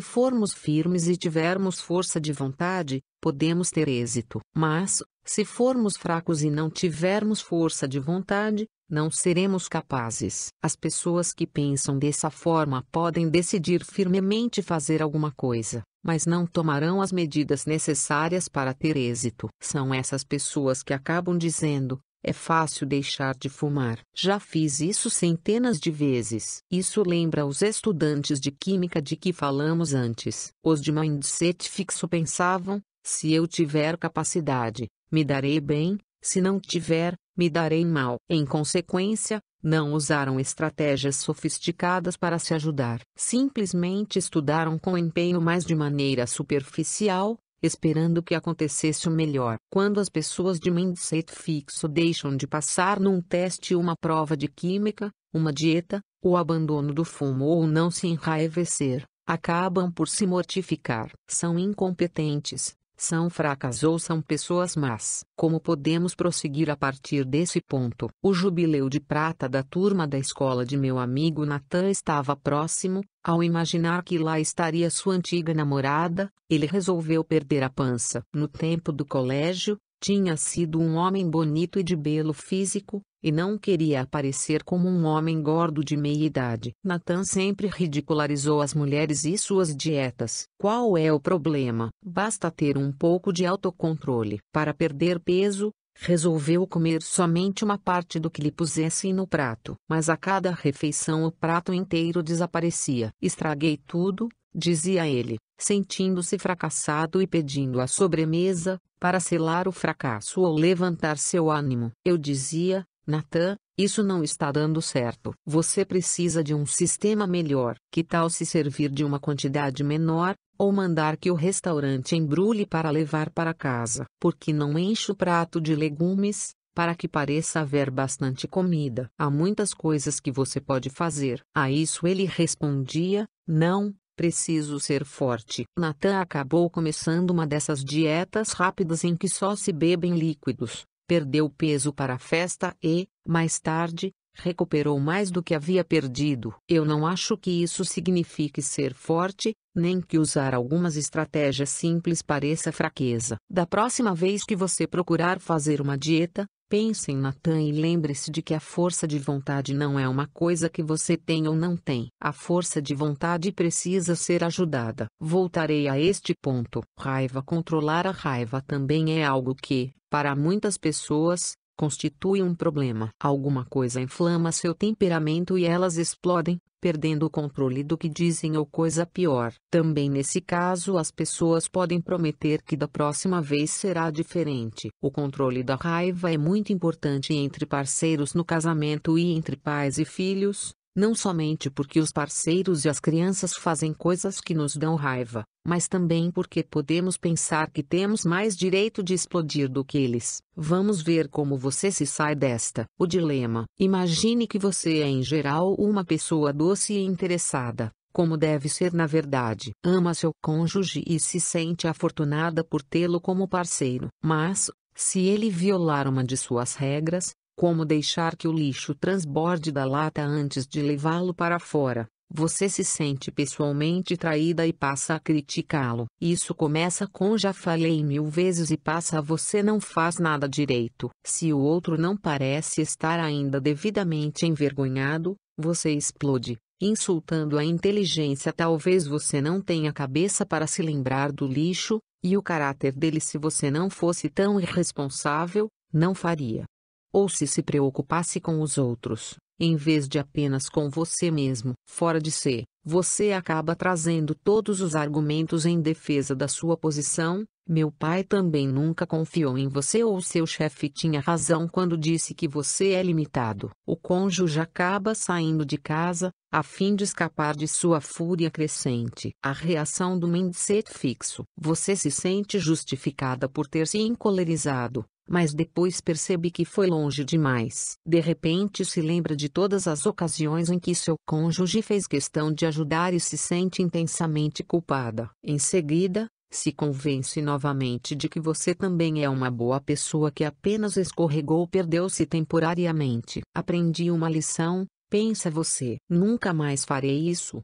formos firmes e tivermos força de vontade, podemos ter êxito. Mas, se formos fracos e não tivermos força de vontade, não seremos capazes. As pessoas que pensam dessa forma podem decidir firmemente fazer alguma coisa, mas não tomarão as medidas necessárias para ter êxito. São essas pessoas que acabam dizendo: é fácil deixar de fumar. Já fiz isso centenas de vezes. Isso lembra os estudantes de química de que falamos antes. Os de mindset fixo pensavam: se eu tiver capacidade, me darei bem, se não tiver, me darei mal. Em consequência, não usaram estratégias sofisticadas para se ajudar. Simplesmente estudaram com empenho, mas de maneira superficial, esperando que acontecesse o melhor. Quando as pessoas de mindset fixo deixam de passar num teste, uma prova de química, uma dieta, o abandono do fumo ou não se enraivecer, acabam por se mortificar. São incompetentes, são fracas ou são pessoas más. Como podemos prosseguir a partir desse ponto? O jubileu de prata da turma da escola de meu amigo Nathan estava próximo. Ao imaginar que lá estaria sua antiga namorada, ele resolveu perder a pança. No tempo do colégio, tinha sido um homem bonito e de belo físico, e não queria aparecer como um homem gordo de meia idade. Nathan sempre ridicularizou as mulheres e suas dietas. Qual é o problema? Basta ter um pouco de autocontrole. Para perder peso, resolveu comer somente uma parte do que lhe pusessem no prato. Mas a cada refeição o prato inteiro desaparecia. Estraguei tudo, dizia ele, sentindo-se fracassado e pedindo a sobremesa para selar o fracasso ou levantar seu ânimo. Eu dizia: Nathan, isso não está dando certo. Você precisa de um sistema melhor. Que tal se servir de uma quantidade menor, ou mandar que o restaurante embrulhe para levar para casa? Porque não enche o prato de legumes, para que pareça haver bastante comida? Há muitas coisas que você pode fazer. A isso ele respondia: não, preciso ser forte. Nathan acabou começando uma dessas dietas rápidas em que só se bebem líquidos. Perdeu peso para a festa e, mais tarde, recuperou mais do que havia perdido. Eu não acho que isso signifique ser forte, nem que usar algumas estratégias simples pareça fraqueza. Da próxima vez que você procurar fazer uma dieta, pense em Nathan e lembre-se de que a força de vontade não é uma coisa que você tem ou não tem. A força de vontade precisa ser ajudada. Voltarei a este ponto. Raiva. Controlar a raiva também é algo que, para muitas pessoas, constitui um problema. Alguma coisa inflama seu temperamento e elas explodem, perdendo o controle do que dizem ou coisa pior. Também nesse caso as pessoas podem prometer que da próxima vez será diferente. O controle da raiva é muito importante entre parceiros no casamento e entre pais e filhos, não somente porque os parceiros e as crianças fazem coisas que nos dão raiva, mas também porque podemos pensar que temos mais direito de explodir do que eles. Vamos ver como você se sai desta. O dilema. Imagine que você é em geral uma pessoa doce e interessada, como deve ser na verdade. Ama seu cônjuge e se sente afortunada por tê-lo como parceiro. Mas, se ele violar uma de suas regras, como deixar que o lixo transborde da lata antes de levá-lo para fora, você se sente pessoalmente traída e passa a criticá-lo. Isso começa com "já falei mil vezes" e passa a "você não faz nada direito". Se o outro não parece estar ainda devidamente envergonhado, você explode, insultando a inteligência. Talvez você não tenha cabeça para se lembrar do lixo, e o caráter dele se você não fosse tão irresponsável, não faria. Ou se se preocupasse com os outros, em vez de apenas com você mesmo. Fora de si, você acaba trazendo todos os argumentos em defesa da sua posição. Meu pai também nunca confiou em você, ou seu chefe tinha razão quando disse que você é limitado. O cônjuge acaba saindo de casa, a fim de escapar de sua fúria crescente. A reação do mindset fixo. Você se sente justificada por ter se encolerizado, mas depois percebe que foi longe demais. De repente se lembra de todas as ocasiões em que seu cônjuge fez questão de ajudar e se sente intensamente culpada. Em seguida, se convence novamente de que você também é uma boa pessoa que apenas escorregou ou perdeu-se temporariamente. Aprendi uma lição, pensa você. Nunca mais farei isso.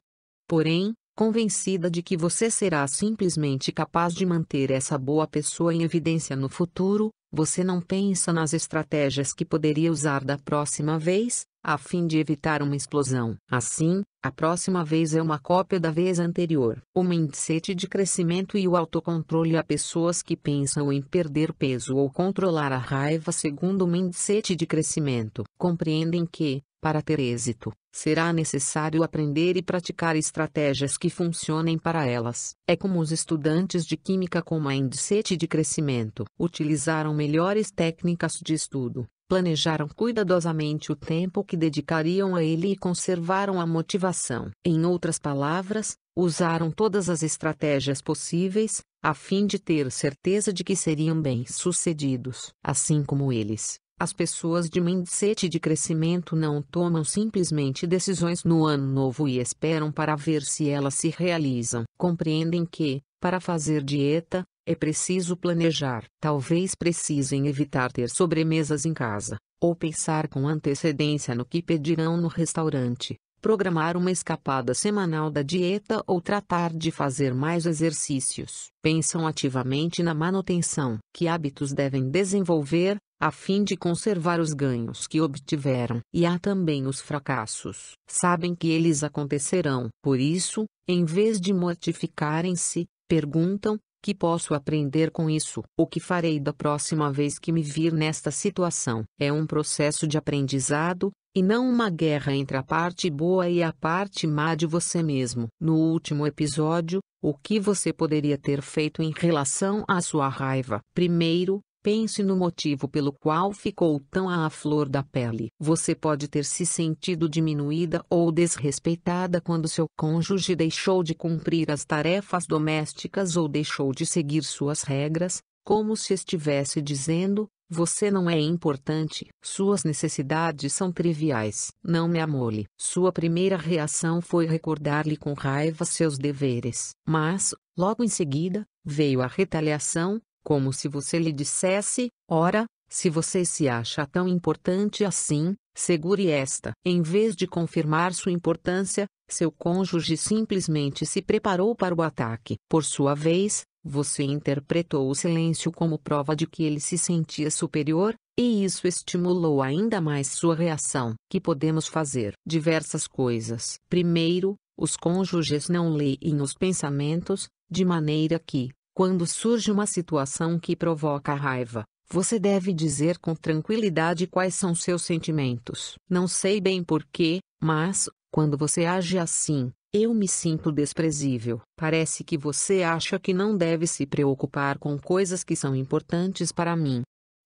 Porém, convencida de que você será simplesmente capaz de manter essa boa pessoa em evidência no futuro, você não pensa nas estratégias que poderia usar da próxima vez, a fim de evitar uma explosão. Assim, a próxima vez é uma cópia da vez anterior. O mindset de crescimento e o autocontrole. Há pessoas que pensam em perder peso ou controlar a raiva segundo o mindset de crescimento. Compreendem que, para ter êxito, será necessário aprender e praticar estratégias que funcionem para elas. É como os estudantes de química com mindset de crescimento. Utilizaram melhores técnicas de estudo, planejaram cuidadosamente o tempo que dedicariam a ele e conservaram a motivação. Em outras palavras, usaram todas as estratégias possíveis, a fim de ter certeza de que seriam bem-sucedidos. Assim como eles, as pessoas de mindset de crescimento não tomam simplesmente decisões no ano novo e esperam para ver se elas se realizam. Compreendem que, para fazer dieta, é preciso planejar. Talvez precisem evitar ter sobremesas em casa, ou pensar com antecedência no que pedirão no restaurante, programar uma escapada semanal da dieta ou tratar de fazer mais exercícios. Pensam ativamente na manutenção. Que hábitos devem desenvolver, a fim de conservar os ganhos que obtiveram. E há também os fracassos. Sabem que eles acontecerão. Por isso, em vez de mortificarem-se, perguntam: que posso aprender com isso? O que farei da próxima vez que me vir nesta situação? É um processo de aprendizado, e não uma guerra entre a parte boa e a parte má de você mesmo. No último episódio, o que você poderia ter feito em relação à sua raiva? Primeiro, pense no motivo pelo qual ficou tão à flor da pele. Você pode ter se sentido diminuída ou desrespeitada quando seu cônjuge deixou de cumprir as tarefas domésticas ou deixou de seguir suas regras, como se estivesse dizendo: você não é importante. Suas necessidades são triviais. Não me amole. Sua primeira reação foi recordar-lhe com raiva seus deveres. Mas, logo em seguida, veio a retaliação, como se você lhe dissesse: ora, se você se acha tão importante assim, segure esta. Em vez de confirmar sua importância, seu cônjuge simplesmente se preparou para o ataque. Por sua vez, você interpretou o silêncio como prova de que ele se sentia superior, e isso estimulou ainda mais sua reação. O que podemos fazer? Diversas coisas. Primeiro, os cônjuges não leem os pensamentos, de maneira que, quando surge uma situação que provoca raiva, você deve dizer com tranquilidade quais são seus sentimentos. Não sei bem porquê, mas, quando você age assim, eu me sinto desprezível. Parece que você acha que não deve se preocupar com coisas que são importantes para mim.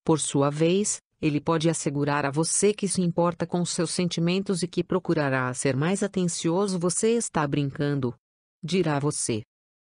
Por sua vez, ele pode assegurar a você que se importa com seus sentimentos e que procurará ser mais atencioso. Você está brincando? Dirá você.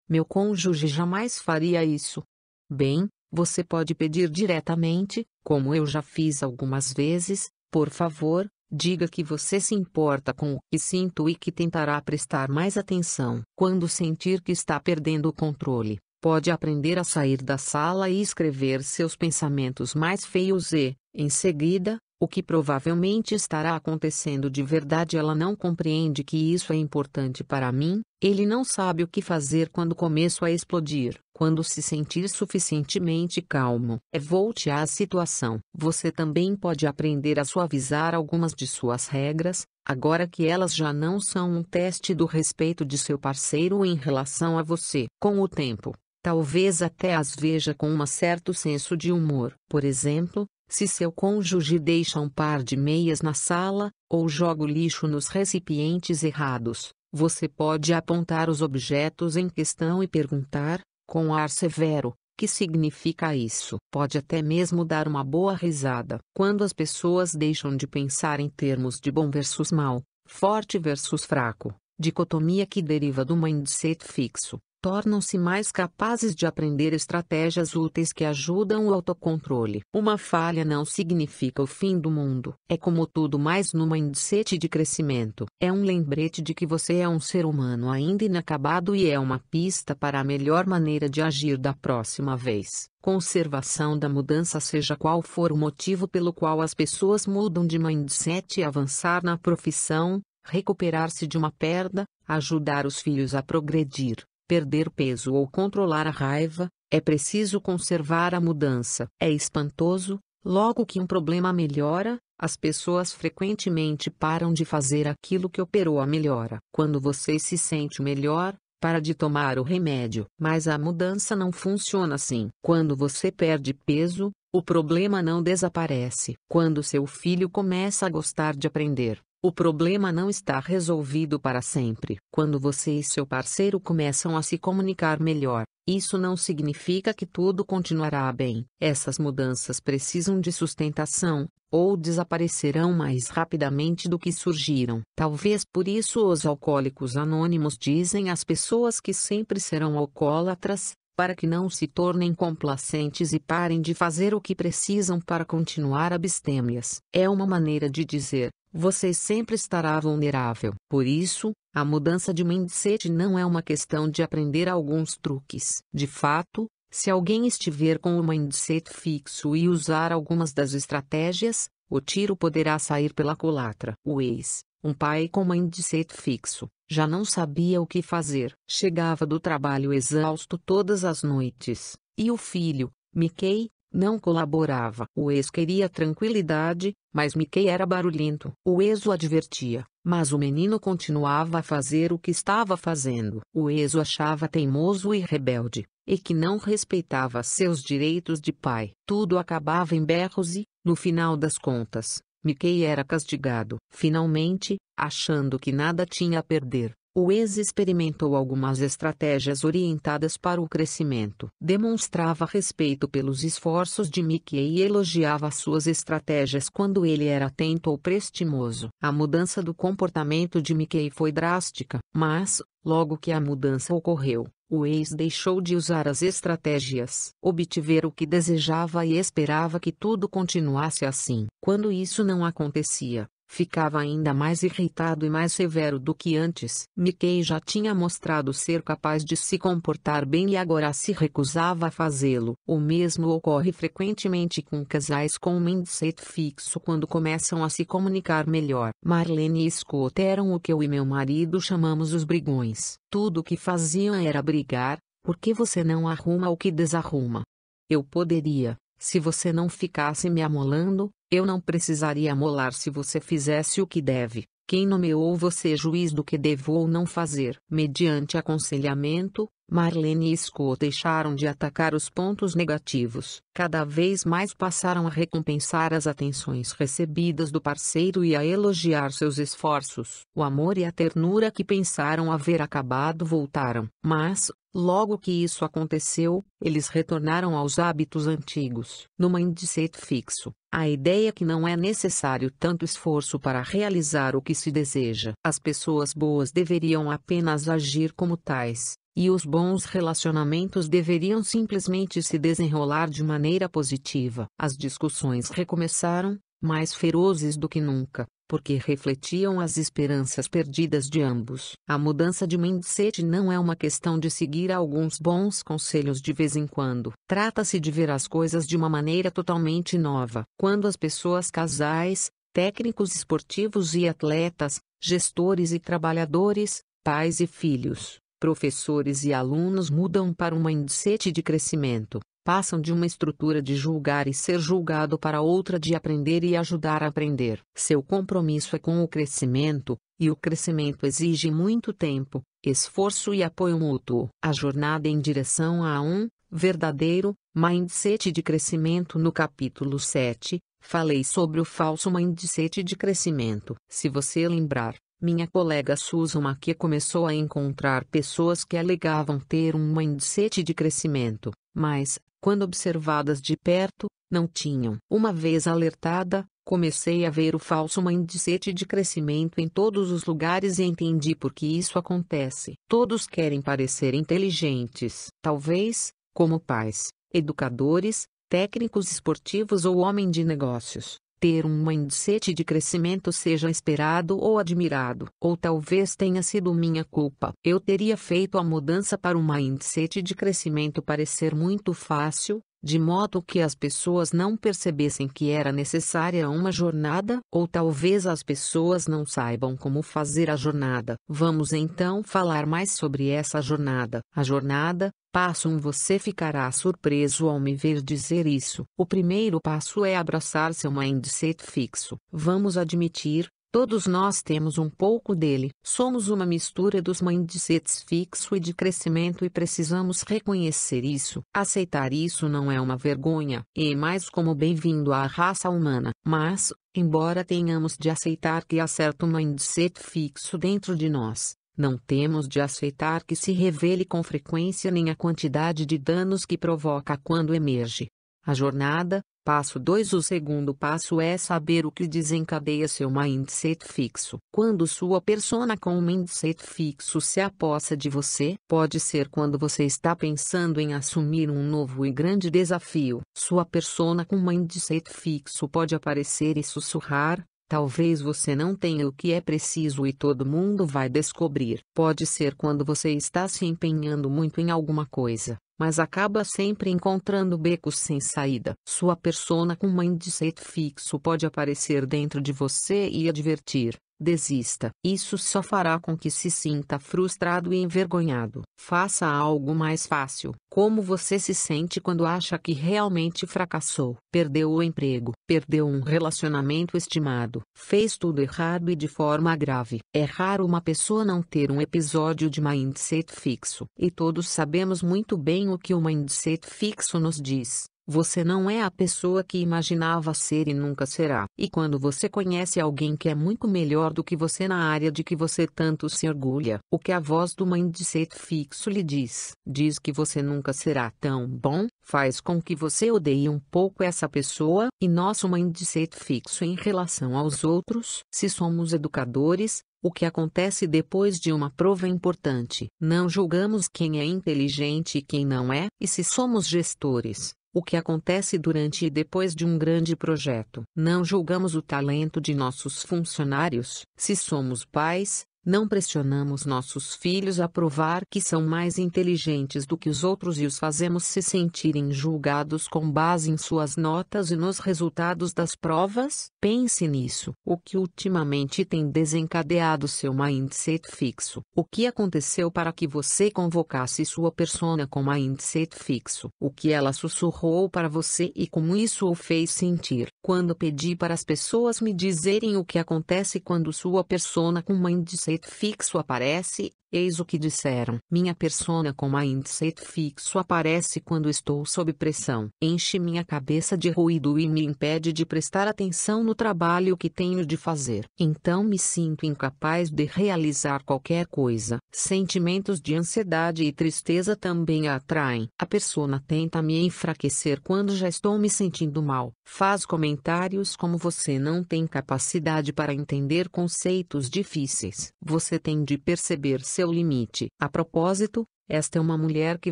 Meu cônjuge jamais faria isso. Bem, você pode pedir diretamente, como eu já fiz algumas vezes: por favor, diga que você se importa com o que sinto e que tentará prestar mais atenção. Quando sentir que está perdendo o controle, pode aprender a sair da sala e escrever seus pensamentos mais feios e, em seguida, o que provavelmente estará acontecendo de verdade. Ela não compreende que isso é importante para mim. Ele não sabe o que fazer quando começo a explodir. Quando se sentir suficientemente calmo, é volte à situação. Você também pode aprender a suavizar algumas de suas regras, agora que elas já não são um teste do respeito de seu parceiro em relação a você. Com o tempo, talvez até as veja com um certo senso de humor. Por exemplo, Se seu cônjuge deixa um par de meias na sala, ou joga o lixo nos recipientes errados, você pode apontar os objetos em questão e perguntar, com ar severo, que significa isso? Pode até mesmo dar uma boa risada. Quando as pessoas deixam de pensar em termos de bom versus mal, forte versus fraco, dicotomia que deriva do mindset fixo, tornam-se mais capazes de aprender estratégias úteis que ajudam o autocontrole. Uma falha não significa o fim do mundo. É como tudo mais no mindset de crescimento. É um lembrete de que você é um ser humano ainda inacabado e é uma pista para a melhor maneira de agir da próxima vez. Conservação da mudança. Seja qual for o motivo pelo qual as pessoas mudam de mindset e avançar na profissão, recuperar-se de uma perda, ajudar os filhos a progredir, perder peso ou controlar a raiva, é preciso conservar a mudança. É espantoso, logo que um problema melhora, as pessoas frequentemente param de fazer aquilo que operou a melhora. Quando você se sente melhor, para de tomar o remédio. Mas a mudança não funciona assim. Quando você perde peso, o problema não desaparece. Quando seu filho começa a gostar de aprender, o problema não está resolvido para sempre. Quando você e seu parceiro começam a se comunicar melhor, isso não significa que tudo continuará bem. Essas mudanças precisam de sustentação, ou desaparecerão mais rapidamente do que surgiram. Talvez por isso os alcoólicos anônimos dizem às pessoas que sempre serão alcoólatras, para que não se tornem complacentes e parem de fazer o que precisam para continuar abstêmias. É uma maneira de dizer: você sempre estará vulnerável. Por isso, a mudança de mindset não é uma questão de aprender alguns truques. De fato, se alguém estiver com o mindset fixo e usar algumas das estratégias, o tiro poderá sair pela culatra. O ex, um pai com mindset fixo, já não sabia o que fazer. Chegava do trabalho exausto todas as noites, e o filho, Mickey, não colaborava. O ex queria tranquilidade, mas Mickey era barulhento. O ex o advertia, mas o menino continuava a fazer o que estava fazendo. O ex o achava teimoso e rebelde, e que não respeitava seus direitos de pai. Tudo acabava em berros e, no final das contas, Mickey era castigado. Finalmente, achando que nada tinha a perder, o ex experimentou algumas estratégias orientadas para o crescimento. Demonstrava respeito pelos esforços de Mickey e elogiava suas estratégias quando ele era atento ou prestimoso. A mudança do comportamento de Mickey foi drástica, mas, logo que a mudança ocorreu, o ex deixou de usar as estratégias. Obtiver o que desejava e esperava que tudo continuasse assim. Quando isso não acontecia, ficava ainda mais irritado e mais severo do que antes. Mickey já tinha mostrado ser capaz de se comportar bem e agora se recusava a fazê-lo. O mesmo ocorre frequentemente com casais com um mindset fixo quando começam a se comunicar melhor. Marlene e Scott eram o que eu e meu marido chamamos os brigões. Tudo o que faziam era brigar: por que você não arruma o que desarruma? Eu poderia. Se você não ficasse me amolando, eu não precisaria amolar se você fizesse o que deve. Quem nomeou você juiz do que devo ou não fazer? Mediante aconselhamento, Marlene e Scott deixaram de atacar os pontos negativos. Cada vez mais passaram a recompensar as atenções recebidas do parceiro e a elogiar seus esforços. O amor e a ternura que pensaram haver acabado voltaram. Mas, logo que isso aconteceu, eles retornaram aos hábitos antigos. No mindset fixo, a ideia é que não é necessário tanto esforço para realizar o que se deseja. As pessoas boas deveriam apenas agir como tais, e os bons relacionamentos deveriam simplesmente se desenrolar de maneira positiva. As discussões recomeçaram, mais ferozes do que nunca, porque refletiam as esperanças perdidas de ambos. A mudança de mindset não é uma questão de seguir alguns bons conselhos de vez em quando. Trata-se de ver as coisas de uma maneira totalmente nova. Quando as pessoas, casais, técnicos esportivos e atletas, gestores e trabalhadores, pais e filhos, professores e alunos mudam para um mindset de crescimento, passam de uma estrutura de julgar e ser julgado para outra de aprender e ajudar a aprender. Seu compromisso é com o crescimento, e o crescimento exige muito tempo, esforço e apoio mútuo. A jornada em direção a um verdadeiro, mindset de crescimento. No capítulo sete, falei sobre o falso mindset de crescimento. Se você lembrar, minha colega Suzumaki começou a encontrar pessoas que alegavam ter um mindset de crescimento, mas, quando observadas de perto, não tinham. Uma vez alertada, comecei a ver o falso mindset de crescimento em todos os lugares e entendi por que isso acontece. Todos querem parecer inteligentes. Talvez, como pais, educadores, técnicos esportivos ou homem de negócios, ter um mindset de crescimento seja esperado ou admirado. Ou talvez tenha sido minha culpa. Eu teria feito a mudança para um mindset de crescimento parecer muito fácil, de modo que as pessoas não percebessem que era necessária uma jornada. Ou talvez as pessoas não saibam como fazer a jornada. Vamos então falar mais sobre essa jornada. A jornada, passo um. Você ficará surpreso ao me ver dizer isso. O primeiro passo é abraçar seu mindset fixo. Vamos admitir, todos nós temos um pouco dele. Somos uma mistura dos mindsets fixo e de crescimento e precisamos reconhecer isso. Aceitar isso não é uma vergonha, e é mais como bem-vindo à raça humana. Mas, embora tenhamos de aceitar que há certo mindset fixo dentro de nós, não temos de aceitar que se revele com frequência nem a quantidade de danos que provoca quando emerge. A jornada, passo dois. O segundo passo é saber o que desencadeia seu mindset fixo. Quando sua persona com o mindset fixo se apossa de você, pode ser quando você está pensando em assumir um novo e grande desafio. Sua persona com mindset fixo pode aparecer e sussurrar: talvez você não tenha o que é preciso e todo mundo vai descobrir. Pode ser quando você está se empenhando muito em alguma coisa, mas acaba sempre encontrando becos sem saída. Sua persona com mindset fixo pode aparecer dentro de você e advertir: desista. Isso só fará com que se sinta frustrado e envergonhado. Faça algo mais fácil. Como você se sente quando acha que realmente fracassou? Perdeu o emprego, perdeu um relacionamento estimado, fez tudo errado e de forma grave. É raro uma pessoa não ter um episódio de mindset fixo. E todos sabemos muito bem o que o mindset fixo nos diz. Você não é a pessoa que imaginava ser e nunca será. E quando você conhece alguém que é muito melhor do que você na área de que você tanto se orgulha, o que a voz do mindset fixo lhe diz? Diz que você nunca será tão bom, faz com que você odeie um pouco essa pessoa. E nosso mindset fixo em relação aos outros. Se somos educadores, o que acontece depois de uma prova importante? Não julgamos quem é inteligente e quem não é. E se somos gestores, o que acontece durante e depois de um grande projeto? Não julgamos o talento de nossos funcionários. Se somos pais, não pressionamos nossos filhos a provar que são mais inteligentes do que os outros e os fazemos se sentirem julgados com base em suas notas e nos resultados das provas. Pense nisso. O que ultimamente tem desencadeado seu mindset fixo? O que aconteceu para que você convocasse sua persona com mindset fixo? O que ela sussurrou para você e como isso o fez sentir? Quando pedi para as pessoas me dizerem o que acontece quando sua persona com mindset fixo aparece, eis o que disseram. Minha persona com mindset fixo aparece quando estou sob pressão. Enche minha cabeça de ruído e me impede de prestar atenção no trabalho que tenho de fazer. Então me sinto incapaz de realizar qualquer coisa. Sentimentos de ansiedade e tristeza também a atraem. A persona tenta me enfraquecer quando já estou me sentindo mal. Faz comentários como: você não tem capacidade para entender conceitos difíceis. Você tem de perceber seu limite. A propósito, esta é uma mulher que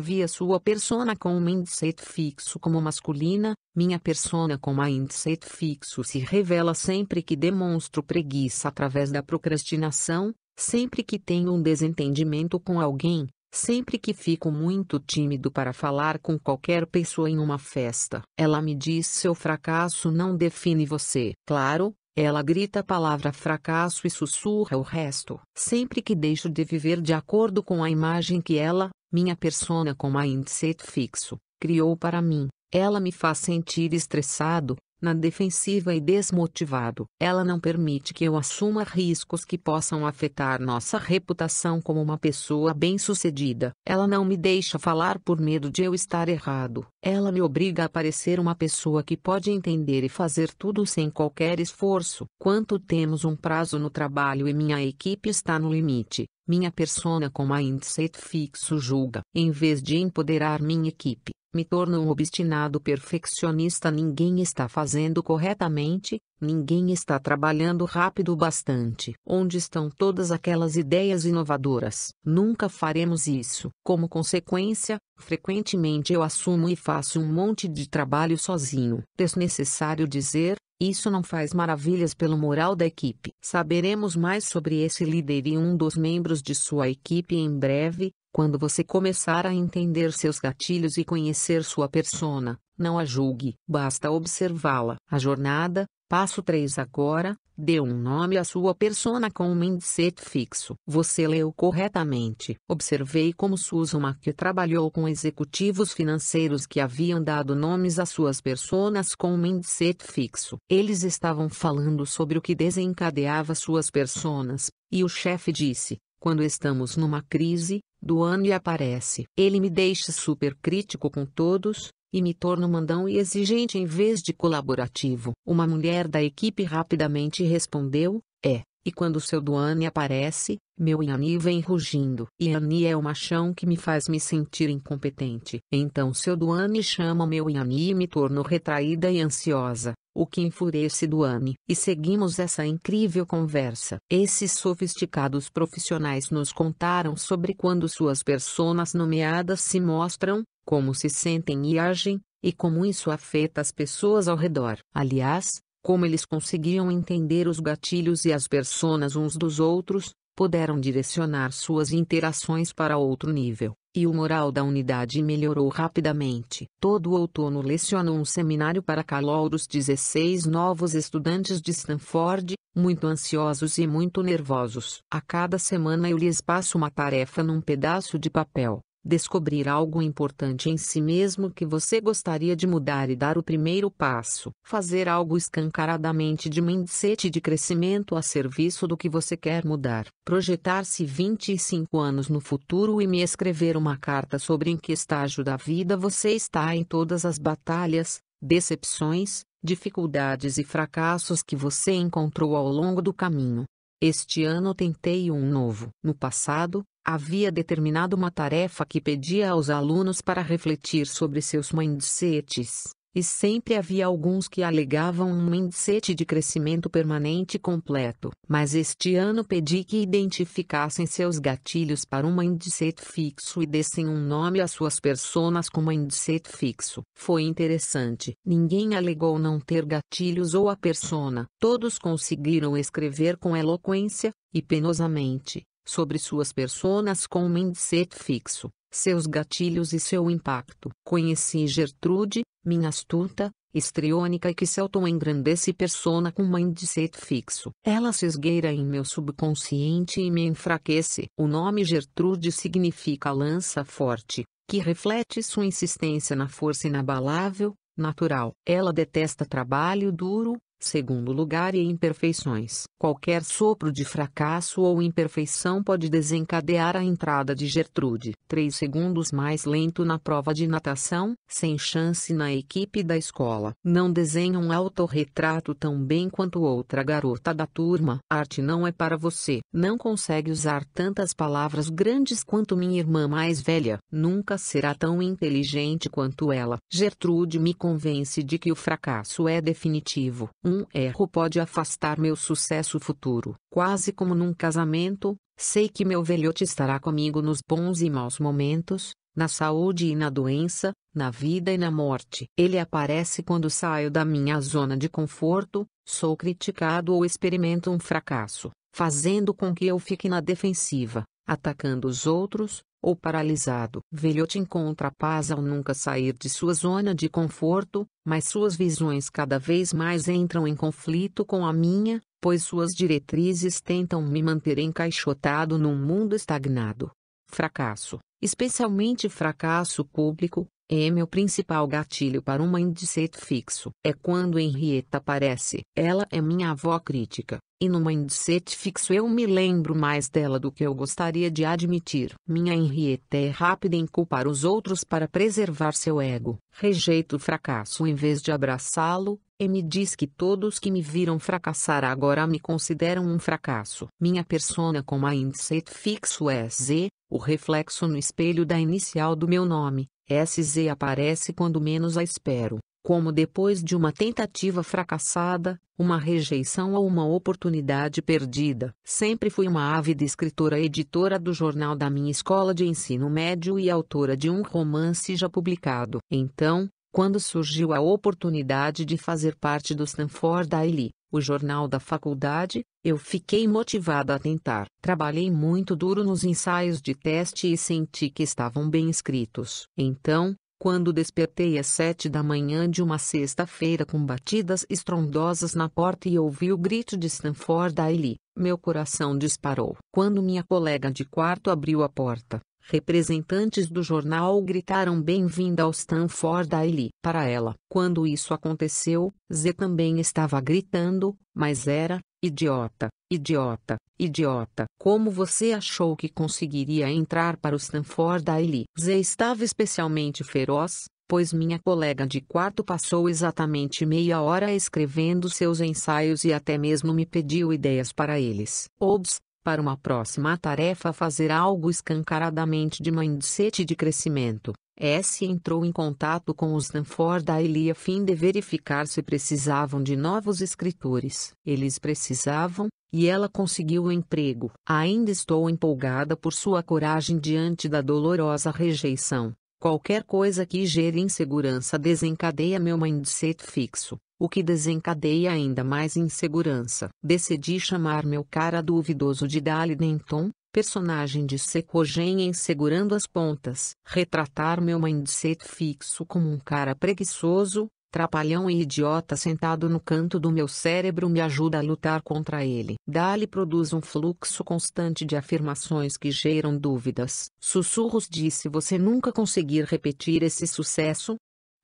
via sua persona com um mindset fixo como masculina. Minha persona com mindset fixo se revela sempre que demonstro preguiça através da procrastinação, sempre que tenho um desentendimento com alguém, sempre que fico muito tímido para falar com qualquer pessoa em uma festa. Ela me diz: seu fracasso não define você. Claro, ela grita a palavra fracasso e sussurra o resto. Sempre que deixo de viver de acordo com a imagem que ela, minha persona com mindset fixo, criou para mim, ela me faz sentir estressado, na defensiva e desmotivado. Ela não permite que eu assuma riscos que possam afetar nossa reputação como uma pessoa bem-sucedida. Ela não me deixa falar por medo de eu estar errado. Ela me obriga a parecer uma pessoa que pode entender e fazer tudo sem qualquer esforço. Quanto temos um prazo no trabalho e minha equipe está no limite. Minha persona com mindset fixo julga. Em vez de empoderar minha equipe, me torno um obstinado perfeccionista. Ninguém está fazendo corretamente, ninguém está trabalhando rápido o bastante. Onde estão todas aquelas ideias inovadoras? Nunca faremos isso. Como consequência, frequentemente eu assumo e faço um monte de trabalho sozinho. Desnecessário dizer, isso não faz maravilhas pelo moral da equipe. Saberemos mais sobre esse líder e um dos membros de sua equipe em breve, quando você começar a entender seus gatilhos e conhecer sua persona. Não a julgue, basta observá-la. A jornada, passo três agora, dê um nome à sua persona com um mindset fixo. Você leu corretamente. Observei como Suzumaki trabalhou com executivos financeiros que haviam dado nomes às suas personas com um mindset fixo. Eles estavam falando sobre o que desencadeava suas personas, e o chefe disse, quando estamos numa crise, do ano e aparece. Ele me deixa super crítico com todos, e me torno mandão e exigente em vez de colaborativo. Uma mulher da equipe rapidamente respondeu, é, e quando seu Duane aparece, meu Yanni vem rugindo. Yanni é o machão que me faz me sentir incompetente. Então seu Duane chama meu Yanni e me torno retraída e ansiosa, o que enfurece Duane. E seguimos essa incrível conversa. Esses sofisticados profissionais nos contaram sobre quando suas personas nomeadas se mostram, como se sentem e agem, e como isso afeta as pessoas ao redor. Aliás, como eles conseguiam entender os gatilhos e as personas uns dos outros, puderam direcionar suas interações para outro nível. E o moral da unidade melhorou rapidamente. Todo outono leciono um seminário para calouros, dezesseis novos estudantes de Stanford, muito ansiosos e muito nervosos. A cada semana eu lhes passo uma tarefa num pedaço de papel. Descobrir algo importante em si mesmo que você gostaria de mudar e dar o primeiro passo. Fazer algo escancaradamente de mindset de crescimento a serviço do que você quer mudar. Projetar-se vinte e cinco anos no futuro e me escrever uma carta sobre em que estágio da vida você está em todas as batalhas, decepções, dificuldades e fracassos que você encontrou ao longo do caminho. Este ano tentei um novo. No passado, havia determinado uma tarefa que pedia aos alunos para refletir sobre seus mindsets, e sempre havia alguns que alegavam um mindset de crescimento permanente completo. Mas este ano pedi que identificassem seus gatilhos para um mindset fixo e dessem um nome às suas personas com mindset fixo. Foi interessante. Ninguém alegou não ter gatilhos ou a persona. Todos conseguiram escrever com eloquência, e penosamente, sobre suas personas com um mindset fixo, seus gatilhos e seu impacto. Conheci Gertrude, minha astuta, histriônica e que se auto-engrandece persona com mindset fixo. Ela se esgueira em meu subconsciente e me enfraquece. O nome Gertrude significa lança forte, que reflete sua insistência na força inabalável, natural. Ela detesta trabalho duro, segundo lugar e imperfeições. Qualquer sopro de fracasso ou imperfeição pode desencadear a entrada de Gertrude. Três segundos mais lento na prova de natação, sem chance na equipe da escola. Não desenha um autorretrato tão bem quanto outra garota da turma. Arte não é para você. Não consegue usar tantas palavras grandes quanto minha irmã mais velha. Nunca será tão inteligente quanto ela. Gertrude me convence de que o fracasso é definitivo. Um erro pode afastar meu sucesso futuro. Quase como num casamento, sei que meu velhote estará comigo nos bons e maus momentos, na saúde e na doença, na vida e na morte. Ele aparece quando saio da minha zona de conforto, sou criticado ou experimento um fracasso, fazendo com que eu fique na defensiva, atacando os outros, ou paralisado. Velhote encontra paz ao nunca sair de sua zona de conforto, mas suas visões cada vez mais entram em conflito com a minha, pois suas diretrizes tentam me manter encaixotado num mundo estagnado. Fracasso, especialmente fracasso público, M. O principal gatilho para um mindset fixo é quando Henrietta aparece. Ela é minha avó crítica, e no mindset fixo eu me lembro mais dela do que eu gostaria de admitir. Minha Henrietta é rápida em culpar os outros para preservar seu ego. Rejeito o fracasso em vez de abraçá-lo. M diz que todos que me viram fracassar agora me consideram um fracasso. Minha persona com mindset fixo é Z, o reflexo no espelho da inicial do meu nome. S Z aparece quando menos a espero, como depois de uma tentativa fracassada, uma rejeição ou uma oportunidade perdida. Sempre fui uma ávida escritora, editora do jornal da minha escola de ensino médio e autora de um romance já publicado. Então, quando surgiu a oportunidade de fazer parte do Stanford Daily, o jornal da faculdade, eu fiquei motivada a tentar. Trabalhei muito duro nos ensaios de teste e senti que estavam bem escritos. Então, quando despertei às sete da manhã de uma sexta-feira com batidas estrondosas na porta e ouvi o grito de Stanford Daily, meu coração disparou. Quando minha colega de quarto abriu a porta, representantes do jornal gritaram bem-vinda ao Stanford Daily. Para ela, quando isso aconteceu, Z também estava gritando, mas era, idiota, idiota, idiota. Como você achou que conseguiria entrar para o Stanford Daily? Z estava especialmente feroz, pois minha colega de quarto passou exatamente meia hora escrevendo seus ensaios e até mesmo me pediu ideias para eles. Obs. Para uma próxima tarefa, fazer algo escancaradamente de mindset de crescimento, S entrou em contato com o Stanford Daily a fim de verificar se precisavam de novos escritores. Eles precisavam, e ela conseguiu o emprego. Ainda estou empolgada por sua coragem diante da dolorosa rejeição. Qualquer coisa que gere insegurança desencadeia meu mindset fixo, o que desencadeia ainda mais insegurança. Decidi chamar meu cara duvidoso de Dali Denton, personagem de Sekogen em Segurando as Pontas. Retratar meu mindset fixo como um cara preguiçoso, trapalhão e idiota sentado no canto do meu cérebro me ajuda a lutar contra ele. Dali produz um fluxo constante de afirmações que geram dúvidas. Sussurros de se você nunca conseguir repetir esse sucesso,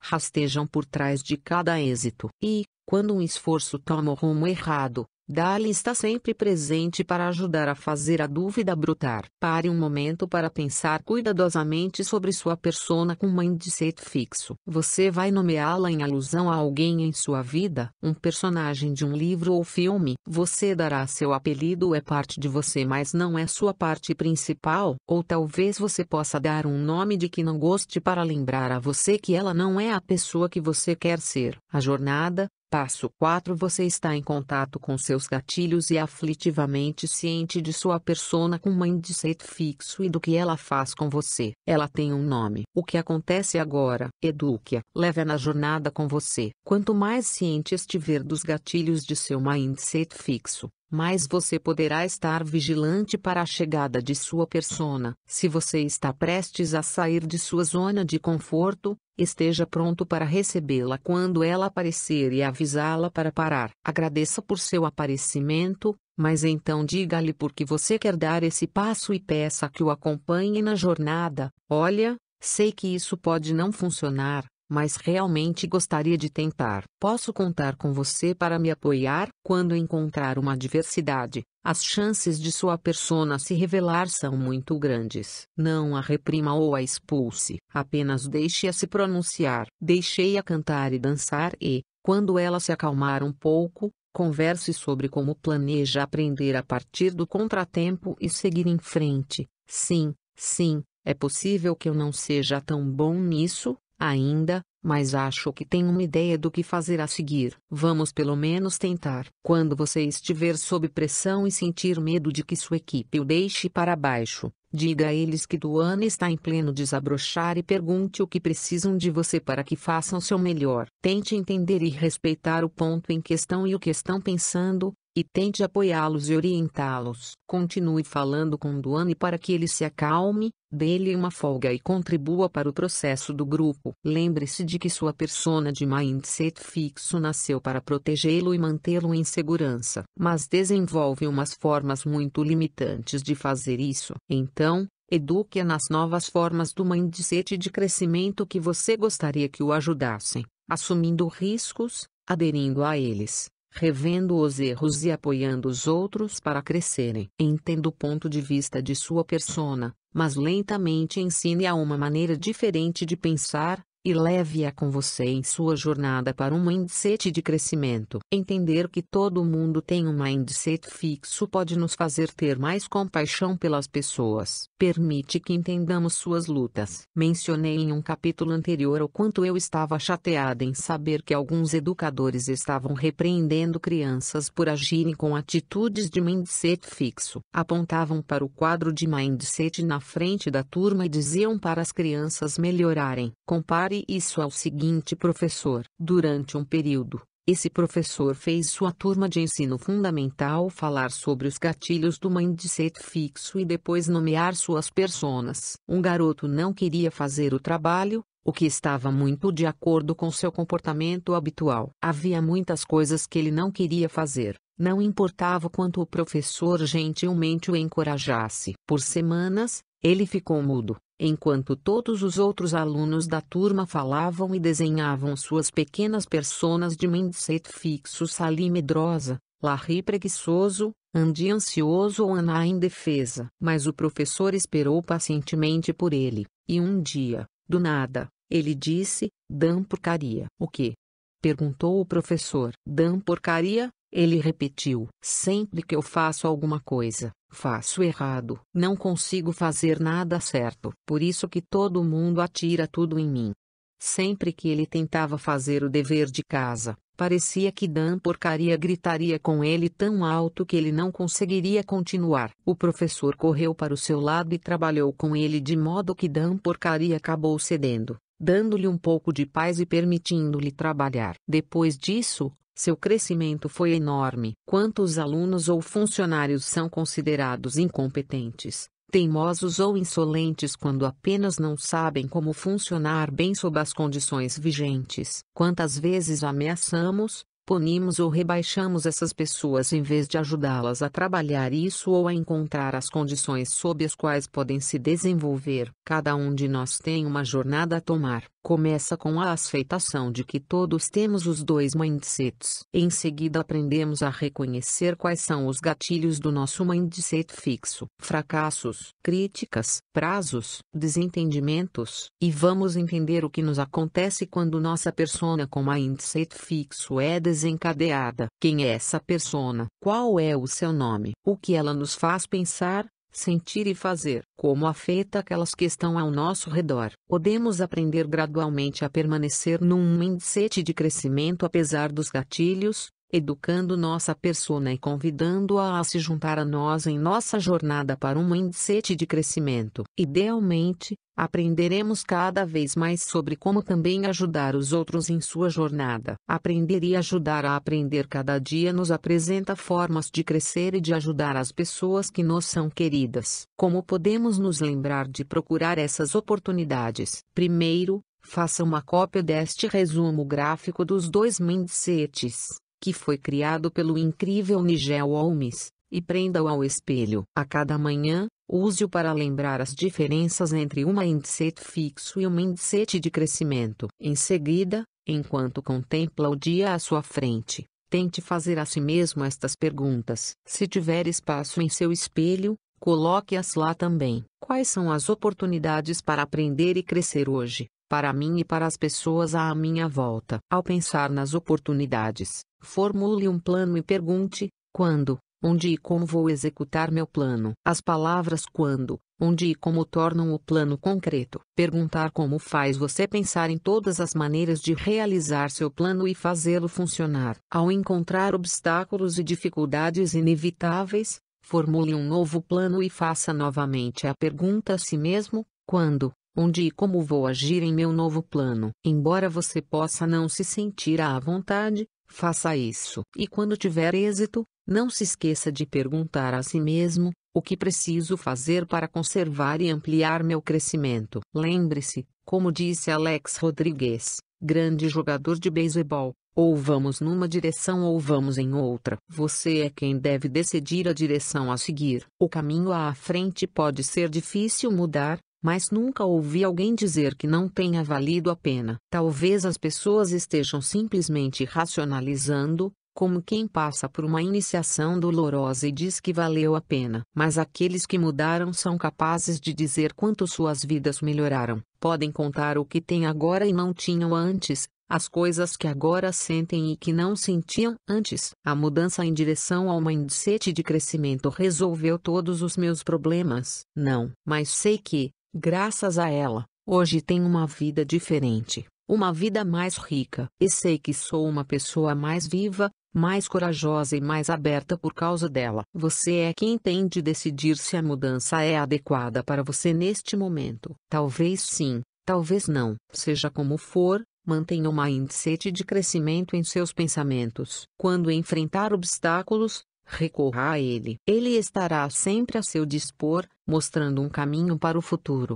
rastejam por trás de cada êxito. E, quando um esforço toma o rumo errado, Dali está sempre presente para ajudar a fazer a dúvida brotar. Pare um momento para pensar cuidadosamente sobre sua persona com mindset fixo. Você vai nomeá-la em alusão a alguém em sua vida? Um personagem de um livro ou filme? Você dará seu apelido, é parte de você mas não é sua parte principal? Ou talvez você possa dar um nome de que não goste para lembrar a você que ela não é a pessoa que você quer ser. A jornada. Passo quatro. Você está em contato com seus gatilhos e aflitivamente ciente de sua persona com mindset fixo e do que ela faz com você. Ela tem um nome. O que acontece agora? Eduque-a. Leve-a na jornada com você. Quanto mais ciente estiver dos gatilhos de seu mindset fixo, mas você poderá estar vigilante para a chegada de sua persona. Se você está prestes a sair de sua zona de conforto, esteja pronto para recebê-la quando ela aparecer e avisá-la para parar. Agradeça por seu aparecimento, mas então diga-lhe por que você quer dar esse passo e peça que o acompanhe na jornada. Olha, sei que isso pode não funcionar, mas realmente gostaria de tentar. Posso contar com você para me apoiar? Quando encontrar uma adversidade, as chances de sua persona se revelar são muito grandes. Não a reprima ou a expulse. Apenas deixe-a se pronunciar. Deixei-a cantar e dançar e, quando ela se acalmar um pouco, converse sobre como planeja aprender a partir do contratempo e seguir em frente. Sim, sim, é possível que eu não seja tão bom nisso ainda, mas acho que tenho uma ideia do que fazer a seguir. Vamos pelo menos tentar. Quando você estiver sob pressão e sentir medo de que sua equipe o deixe para baixo, diga a eles que Duane está em pleno desabrochar e pergunte o que precisam de você para que façam seu melhor. Tente entender e respeitar o ponto em questão e o que estão pensando, e tente apoiá-los e orientá-los. Continue falando com Duane para que ele se acalme, dê-lhe uma folga e contribua para o processo do grupo. Lembre-se de que sua persona de mindset fixo nasceu para protegê-lo e mantê-lo em segurança, mas desenvolve umas formas muito limitantes de fazer isso. Então, Eduque-a nas novas formas do mindset de crescimento que você gostaria que o ajudassem, assumindo riscos, aderindo a eles, revendo os erros e apoiando os outros para crescerem. Entenda o ponto de vista de sua persona, mas lentamente ensine-a uma maneira diferente de pensar, e leve-a com você em sua jornada para um mindset de crescimento. Entender que todo mundo tem um mindset fixo pode nos fazer ter mais compaixão pelas pessoas. Permite que entendamos suas lutas. Mencionei em um capítulo anterior o quanto eu estava chateada em saber que alguns educadores estavam repreendendo crianças por agirem com atitudes de mindset fixo. Apontavam para o quadro de mindset na frente da turma e diziam para as crianças melhorarem. Compare isso ao seguinte professor. Durante um período, esse professor fez sua turma de ensino fundamental falar sobre os gatilhos do mindset fixo e depois nomear suas personas. Um garoto não queria fazer o trabalho, o que estava muito de acordo com seu comportamento habitual. Havia muitas coisas que ele não queria fazer, não importava o quanto o professor gentilmente o encorajasse. Por semanas, ele ficou mudo, enquanto todos os outros alunos da turma falavam e desenhavam suas pequenas personas de mindset fixo: Sally medrosa, Larry preguiçoso, Andy ansioso ou Anna indefesa. Mas o professor esperou pacientemente por ele, e um dia, do nada, ele disse: "Dan porcaria." "O quê?" perguntou o professor. "Dan porcaria", ele repetiu. "Sempre que eu faço alguma coisa, faço errado. Não consigo fazer nada certo. Por isso que todo mundo atira tudo em mim." Sempre que ele tentava fazer o dever de casa, parecia que Dan porcaria gritaria com ele tão alto que ele não conseguiria continuar. O professor correu para o seu lado e trabalhou com ele de modo que Dan porcaria acabou cedendo, dando-lhe um pouco de paz e permitindo-lhe trabalhar. Depois disso, seu crescimento foi enorme. Quantos alunos ou funcionários são considerados incompetentes, teimosos ou insolentes quando apenas não sabem como funcionar bem sob as condições vigentes? Quantas vezes ameaçamos, punimos ou rebaixamos essas pessoas em vez de ajudá-las a trabalhar isso ou a encontrar as condições sob as quais podem se desenvolver? Cada um de nós tem uma jornada a tomar. Começa com a aceitação de que todos temos os dois mindsets. Em seguida aprendemos a reconhecer quais são os gatilhos do nosso mindset fixo: fracassos, críticas, prazos, desentendimentos. E vamos entender o que nos acontece quando nossa persona com mindset fixo é desencadeada. Quem é essa persona? Qual é o seu nome? O que ela nos faz pensar, sentir e fazer? Como afeta aquelas que estão ao nosso redor? Podemos aprender gradualmente a permanecer num mindset de crescimento apesar dos gatilhos, educando nossa persona e convidando-a a se juntar a nós em nossa jornada para um mindset de crescimento. Idealmente, aprenderemos cada vez mais sobre como também ajudar os outros em sua jornada. Aprender e ajudar a aprender cada dia nos apresenta formas de crescer e de ajudar as pessoas que nos são queridas. Como podemos nos lembrar de procurar essas oportunidades? Primeiro, faça uma cópia deste resumo gráfico dos dois mindsets, que foi criado pelo incrível Nigel Holmes, e prenda-o ao espelho. A cada manhã, use-o para lembrar as diferenças entre um mindset fixo e um mindset de crescimento. Em seguida, enquanto contempla o dia à sua frente, tente fazer a si mesmo estas perguntas. Se tiver espaço em seu espelho, coloque-as lá também. Quais são as oportunidades para aprender e crescer hoje, para mim e para as pessoas à minha volta? Ao pensar nas oportunidades, formule um plano e pergunte: quando, onde e como vou executar meu plano? As palavras quando, onde e como tornam o plano concreto. Perguntar como faz você pensar em todas as maneiras de realizar seu plano e fazê-lo funcionar. Ao encontrar obstáculos e dificuldades inevitáveis, formule um novo plano e faça novamente a pergunta a si mesmo: quando, onde e como vou agir em meu novo plano? Embora você possa não se sentir à vontade, faça isso. E quando tiver êxito, não se esqueça de perguntar a si mesmo: o que preciso fazer para conservar e ampliar meu crescimento? Lembre-se, como disse Alex Rodriguez, grande jogador de beisebol, Ou vamos numa direção ou vamos em outra. Você é quem deve decidir a direção a seguir. O caminho à frente pode ser difícil mudar, mas nunca ouvi alguém dizer que não tenha valido a pena. Talvez as pessoas estejam simplesmente racionalizando, como quem passa por uma iniciação dolorosa e diz que valeu a pena. Mas aqueles que mudaram são capazes de dizer quanto suas vidas melhoraram. Podem contar o que têm agora e não tinham antes, as coisas que agora sentem e que não sentiam antes. A mudança em direção ao mindset de crescimento resolveu todos os meus problemas. Não, mas sei que, graças a ela, hoje tenho uma vida diferente, uma vida mais rica. E sei que sou uma pessoa mais viva, mais corajosa e mais aberta por causa dela. Você é quem tem de decidir se a mudança é adequada para você neste momento. Talvez sim, talvez não. Seja como for, mantenha um mindset de crescimento em seus pensamentos. Quando enfrentar obstáculos, recorra a ele. Ele estará sempre a seu dispor, mostrando um caminho para o futuro.